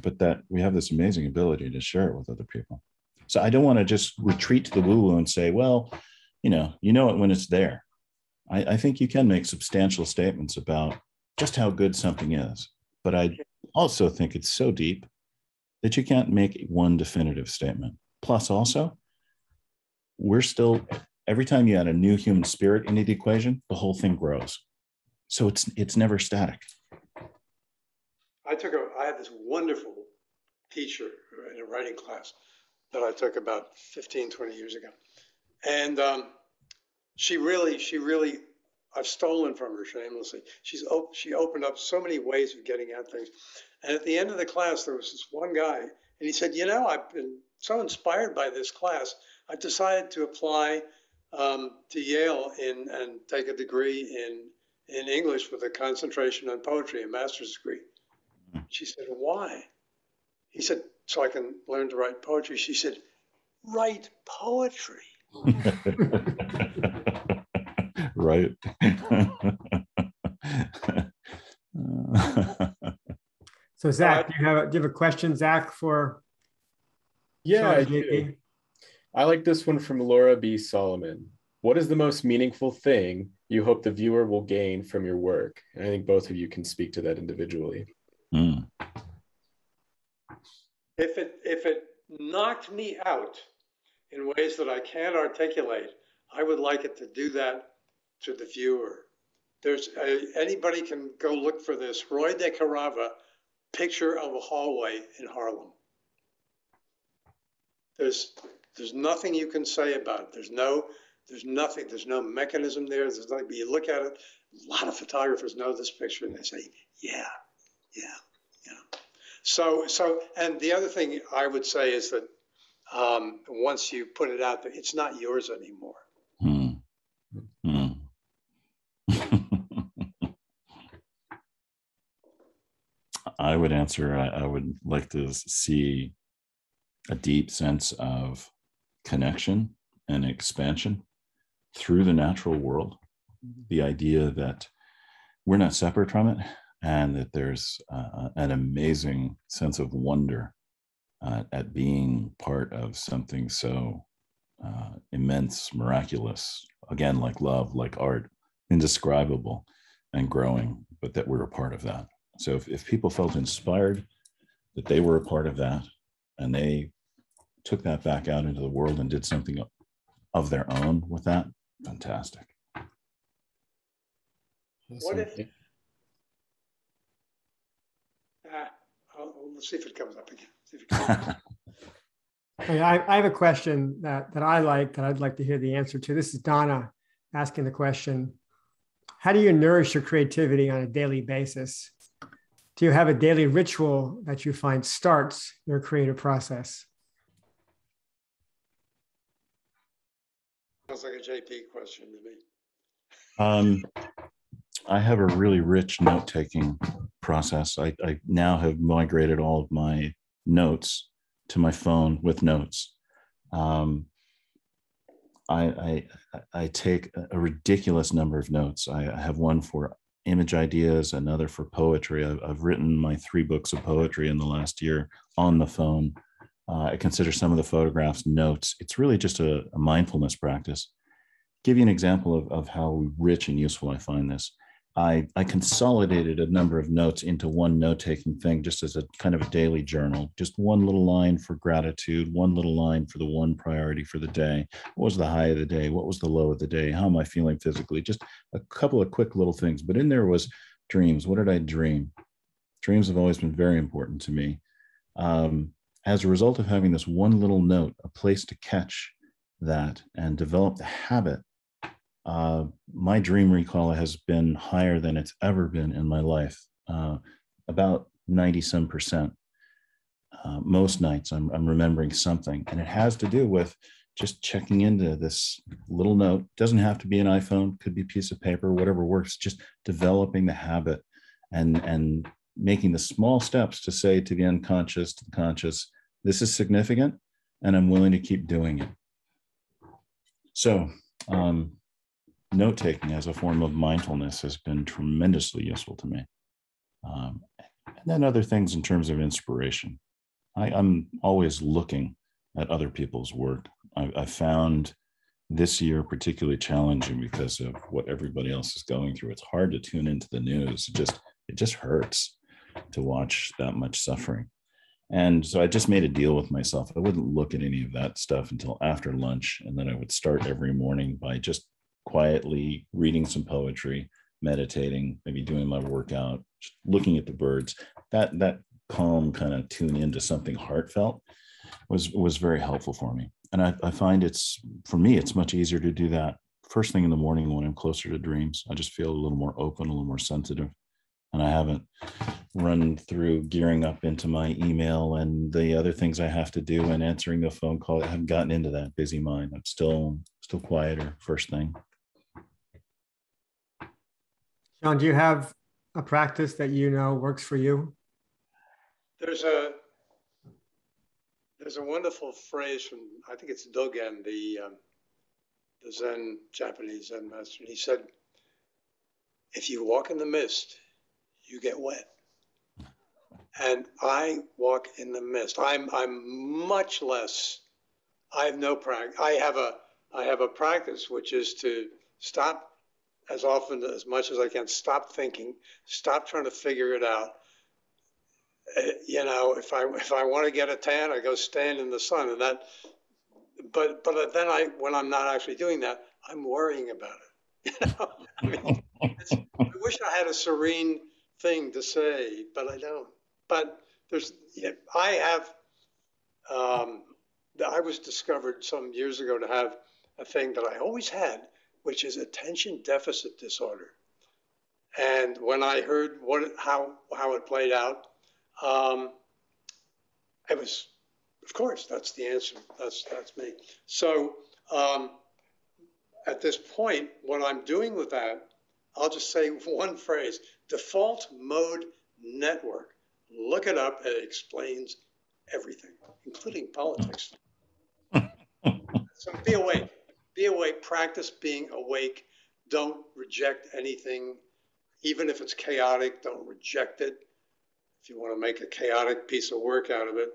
but that we have this amazing ability to share it with other people. So I don't want to just retreat to the woo-woo and say, well, you know, you know it when it's there. I, I think you can make substantial statements about just how good something is, but I also think it's so deep that you can't make one definitive statement. Plus also, we're still, every time you add a new human spirit into the equation, the whole thing grows. So it's, it's never static. I took a, I had this wonderful teacher in a writing class that I took about fifteen, twenty years ago. And, um, She really, she really, I've stolen from her shamelessly. She's op she opened up so many ways of getting at things. And at the end of the class, there was this one guy, and he said, you know, I've been so inspired by this class, I've decided to apply um, to Yale in, and take a degree in, in English with a concentration on poetry, a master's degree. She said, why? He said, so I can learn to write poetry. She said, write poetry. Right. So Zach, do you have a, do you have a question, Zach? For yeah, I, do. I like this one from Laura B. Solomon. What is the most meaningful thing you hope the viewer will gain from your work? And I think both of you can speak to that individually. Mm. If it if it knocked me out in ways that I can't articulate, I would like it to do that to the viewer. There's a, anybody can go look for this Roy de Carava picture of a hallway in Harlem. There's there's nothing you can say about it. There's no there's nothing. There's no mechanism there. There's nothing. But you look at it. A lot of photographers know this picture, and they say, yeah, yeah, yeah. So so and the other thing I would say is that um, once you put it out there, it's not yours anymore. Hmm. Hmm. I would answer, I, I would like to see a deep sense of connection and expansion through the natural world. The idea that we're not separate from it, and that there's uh, an amazing sense of wonder Uh, at being part of something so uh, immense, miraculous, again, like love, like art, indescribable and growing, but that we're a part of that. So if, if people felt inspired that they were a part of that, and they took that back out into the world and did something of their own with that, fantastic. What if, uh, I'll, let's see if it comes up again. Hey, I, I have a question that, that I like that I'd like to hear the answer to. This is Donna asking the question. How do you nourish your creativity on a daily basis? Do you have a daily ritual that you find starts your creative process? Sounds like a J P question to me. Um, I have a really rich note-taking process. I, I now have migrated all of my notes to my phone with notes. Um, I, I, I take a ridiculous number of notes. I, I have one for image ideas, another for poetry. I've, I've written my three books of poetry in the last year on the phone. Uh, I consider some of the photographs notes. It's really just a, a mindfulness practice. Give you an example of, of how rich and useful I find this. I, I consolidated a number of notes into one note-taking thing, just as a kind of a daily journal, just one little line for gratitude, one little line for the one priority for the day. What was the high of the day? What was the low of the day? How am I feeling physically? Just a couple of quick little things, but in there was dreams. What did I dream? Dreams have always been very important to me. Um, as a result of having this one little note, a place to catch that and develop the habit, Uh, my dream recall has been higher than it's ever been in my life, uh, about ninety some percent. Uh, most nights I'm, I'm remembering something, and it has to do with just checking into this little note. Doesn't have to be an iPhone, could be a piece of paper, whatever works, just developing the habit and, and making the small steps to say to the unconscious, to the conscious, this is significant and I'm willing to keep doing it. So, um, note-taking as a form of mindfulness has been tremendously useful to me. Um, and then other things in terms of inspiration. I, I'm always looking at other people's work. I, I found this year particularly challenging because of what everybody else is going through. It's hard to tune into the news. It just, it just hurts to watch that much suffering. And so I just made a deal with myself. I wouldn't look at any of that stuff until after lunch. And then I would start every morning by just quietly reading some poetry, meditating, maybe doing my workout, just looking at the birds. That that calm kind of tune into something heartfelt was was very helpful for me. And I, I find it's, for me, it's much easier to do that first thing in the morning when I'm closer to dreams. I just feel a little more open, a little more sensitive. And I haven't run through gearing up into my email and the other things I have to do and answering the phone call. I haven't gotten into that busy mind. I'm still, still quieter first thing. Sean, do you have a practice that you know works for you? There's a there's a wonderful phrase from, I think it's Dogen, the, um, the Zen, Japanese Zen master. And he said, if you walk in the mist, you get wet. And I walk in the mist. I'm I'm much less, I have no practice. I have a I have a practice, which is to stop as often as much as I can, stop thinking, stop trying to figure it out. Uh, you know, if I if I want to get a tan, I go stand in the sun, and that. But but then I when I'm not actually doing that, I'm worrying about it. You know, I mean, it's, I wish I had a serene thing to say, but I don't. But there's you know, I have. Um, I was discovered some years ago to have a thing that I always had, which is attention deficit disorder. And when I heard what, how, how it played out, um, I was, of course, that's the answer, that's, that's me. So um, at this point, what I'm doing with that, I'll just say one phrase, default mode network. Look it up, it explains everything, including politics. So be awake. Be awake, practice being awake. Don't reject anything. Even if it's chaotic, don't reject it. If you want to make a chaotic piece of work out of it.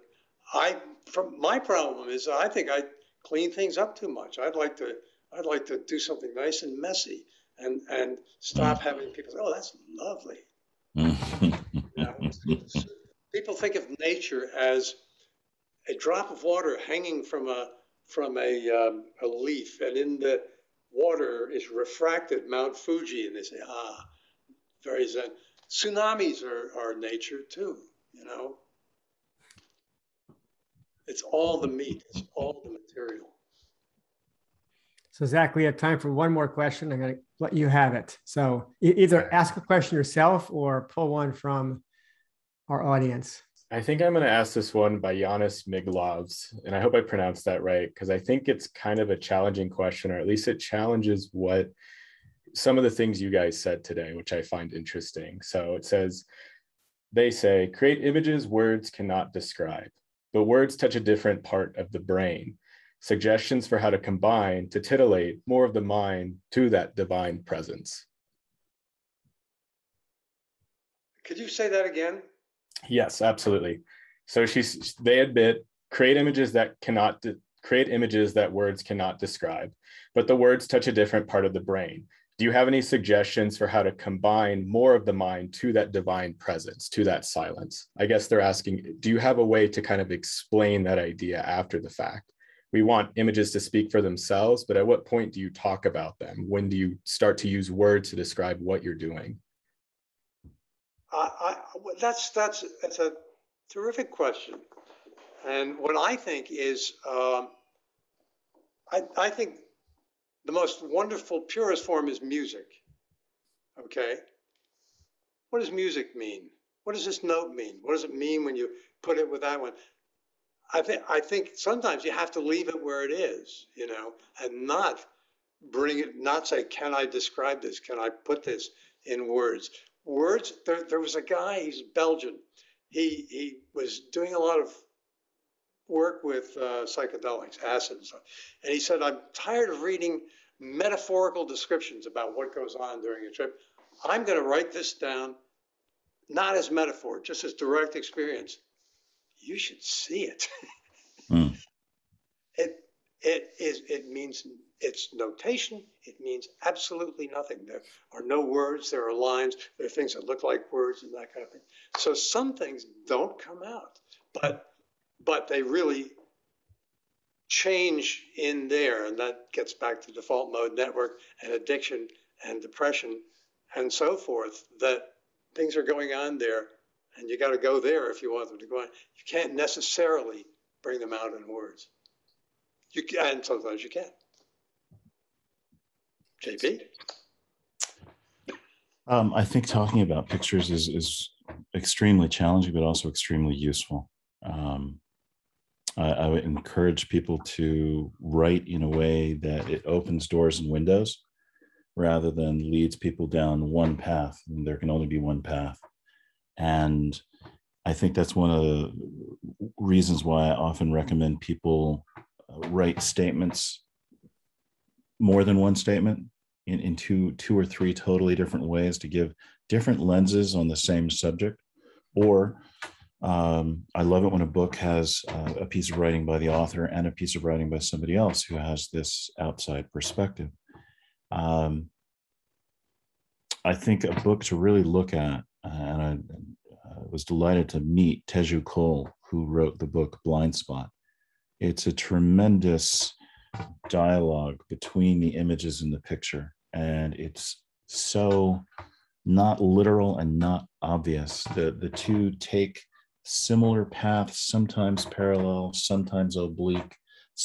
I, from my problem is I think I clean things up too much. I'd like to, I'd like to do something nice and messy and, and stop having people say, oh, that's lovely. You know, people think of nature as a drop of water hanging from a, from a, um, a leaf, and in the water is refracted Mount Fuji, and they say, ah, very Zen. Tsunamis are, are nature too, you know? It's all the meat, it's all the material. So Zach, we have time for one more question. I'm going to let you have it. So either ask a question yourself or pull one from our audience. I think I'm going to ask this one by Yanis Miglovs, and I hope I pronounced that right, because I think it's kind of a challenging question, or at least it challenges what some of the things you guys said today, which I find interesting. So it says, they say, create images words cannot describe, but words touch a different part of the brain. Suggestions for how to combine to titillate more of the mind to that divine presence. Could you say that again? Yes, absolutely. So she's, they admit, create images that cannot, create images that words cannot describe, but the words touch a different part of the brain. Do you have any suggestions for how to combine more of the mind to that divine presence, to that silence? I guess they're asking, do you have a way to kind of explain that idea after the fact? We want images to speak for themselves, but at what point do you talk about them? When do you start to use words to describe what you're doing? Uh, I, that's, that's, that's a terrific question. And what I think is, um, I, I think the most wonderful, purest form is music, okay? What does music mean? What does this note mean? What does it mean when you put it with that one? I think, I think sometimes you have to leave it where it is, you know, and not bring it, not say, can I describe this? Can I put this in words? Words, there, there was a guy, he's Belgian. He, he was doing a lot of work with uh, psychedelics, acid and stuff. And he said, I'm tired of reading metaphorical descriptions about what goes on during a trip. I'm going to write this down, not as metaphor, just as direct experience. You should see it. mm. It it is it means it's notation. It means absolutely nothing. There are no words. There are lines. There are things that look like words and that kind of thing. So some things don't come out, but but they really change in there, and that gets back to default mode network and addiction and depression and so forth. That things are going on there. And you got to go there if you want them to go on. You can't necessarily bring them out in words. You can, and sometimes you can. J P? Um, I think talking about pictures is, is extremely challenging, but also extremely useful. Um, I, I would encourage people to write in a way that it opens doors and windows rather than leads people down one path. And there can only be one path. And I think that's one of the reasons why I often recommend people write statements, more than one statement, in, in two, two or three totally different ways to give different lenses on the same subject. Or um, I love it when a book has uh, a piece of writing by the author and a piece of writing by somebody else who has this outside perspective. Um, I think a book to really look at, Uh, and I uh, was delighted to meet Teju Cole, who wrote the book Blindspot. It's a tremendous dialogue between the images and the picture. And it's so not literal and not obvious. The, the two take similar paths, sometimes parallel, sometimes oblique,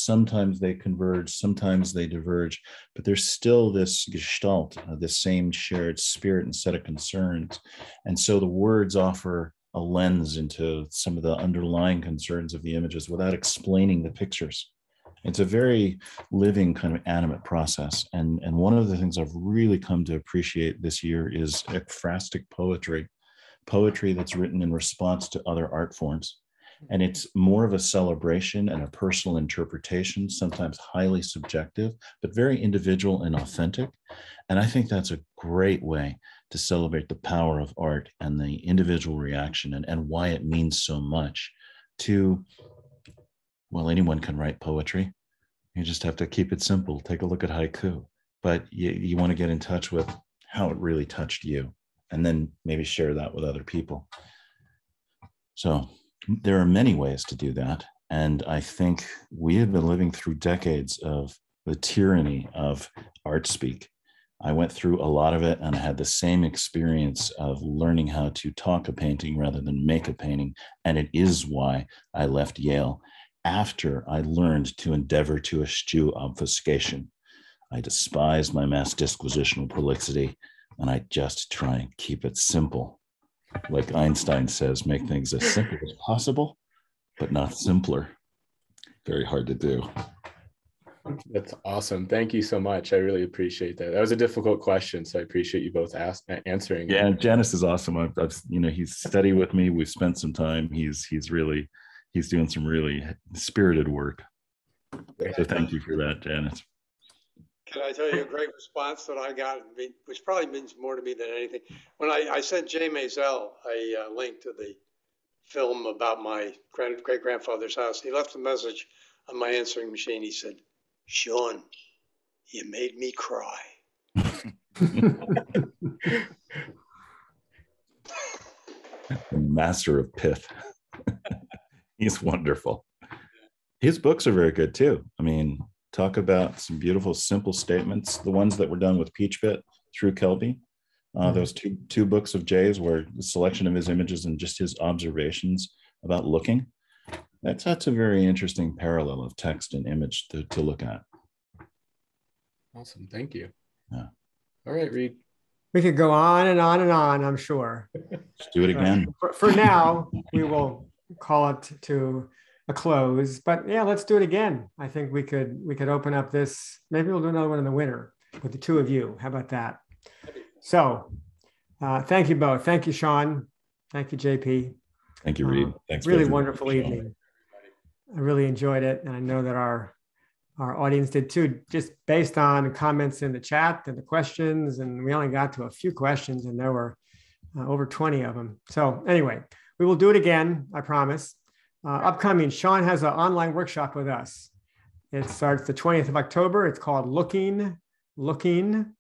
sometimes they converge, sometimes they diverge, but there's still this gestalt, uh, the same shared spirit and set of concerns. And so the words offer a lens into some of the underlying concerns of the images without explaining the pictures. It's a very living kind of animate process. And, and one of the things I've really come to appreciate this year is ekphrastic poetry, poetry that's written in response to other art forms. And it's more of a celebration and a personal interpretation, sometimes highly subjective, but very individual and authentic. And I think that's a great way to celebrate the power of art and the individual reaction and, and why it means so much to, well, anyone can write poetry. You just have to keep it simple. Take a look at haiku. But you, you want to get in touch with how it really touched you and then maybe share that with other people. So there are many ways to do that. And I think we have been living through decades of the tyranny of art speak. I went through a lot of it and I had the same experience of learning how to talk a painting rather than make a painting. And it is why I left Yale after I learned to endeavor to eschew obfuscation. I despise my mass disquisitional prolixity, and I just try and keep it simple. Like Einstein says, make things as simple as possible, but not simpler. Very hard to do. That's awesome. Thank you so much. I really appreciate that. That was a difficult question, so I appreciate you both ask, answering. Yeah, Janice is awesome. I've, I've, you know, he's steady with me. We've spent some time. He's he's really he's doing some really spirited work. So thank you for that, Janice. Can I tell you a great response that I got, which probably means more to me than anything? When I, I sent Jay Maisel a uh, link to the film about my great-grandfather's house, he left a message on my answering machine. He said, "Sean, you made me cry." Master of pith. He's wonderful. His books are very good, too. I mean, talk about some beautiful, simple statements. The ones that were done with Peach Pit through Kelby. Uh, those two, two books of Jay's where the selection of his images and just his observations about looking. That's, that's a very interesting parallel of text and image to, to look at. Awesome, thank you. Yeah. All right, Reed. We could go on and on and on, I'm sure. Let's do it again. For, for now, we will call it to a close, but yeah, let's do it again. I think we could, we could open up this, maybe we'll do another one in the winter with the two of you. How about that? So uh, thank you both. Thank you, Sean. Thank you, J P. Thank you, Reed. Uh, Thanks. Really wonderful evening. Sean. I really enjoyed it, and I know that our our audience did too, just based on comments in the chat and the questions, and we only got to a few questions, and there were uh, over twenty of them. So anyway, we will do it again, I promise. Uh, upcoming, Sean has an online workshop with us. It starts the twentieth of October. It's called Looking, Looking.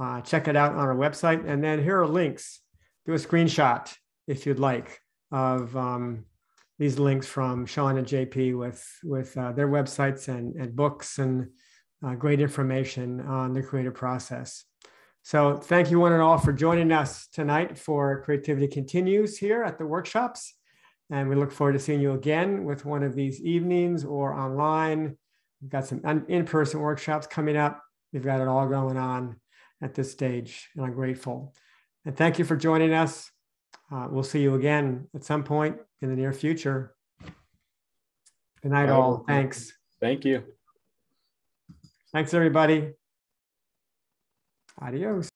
Uh, check it out on our website. And then here are links. Do a screenshot, if you'd like, of... Um, these links from Sean and J P with, with uh, their websites and, and books and uh, great information on the creative process. So thank you one and all for joining us tonight for Creativity Continues here at the workshops. And we look forward to seeing you again with one of these evenings or online. We've got some in-person workshops coming up. We've got it all going on at this stage, and I'm grateful. And thank you for joining us. Uh, we'll see you again at some point in the near future. Good night, oh, all. Thanks. Thank you. Thanks, everybody. Adios.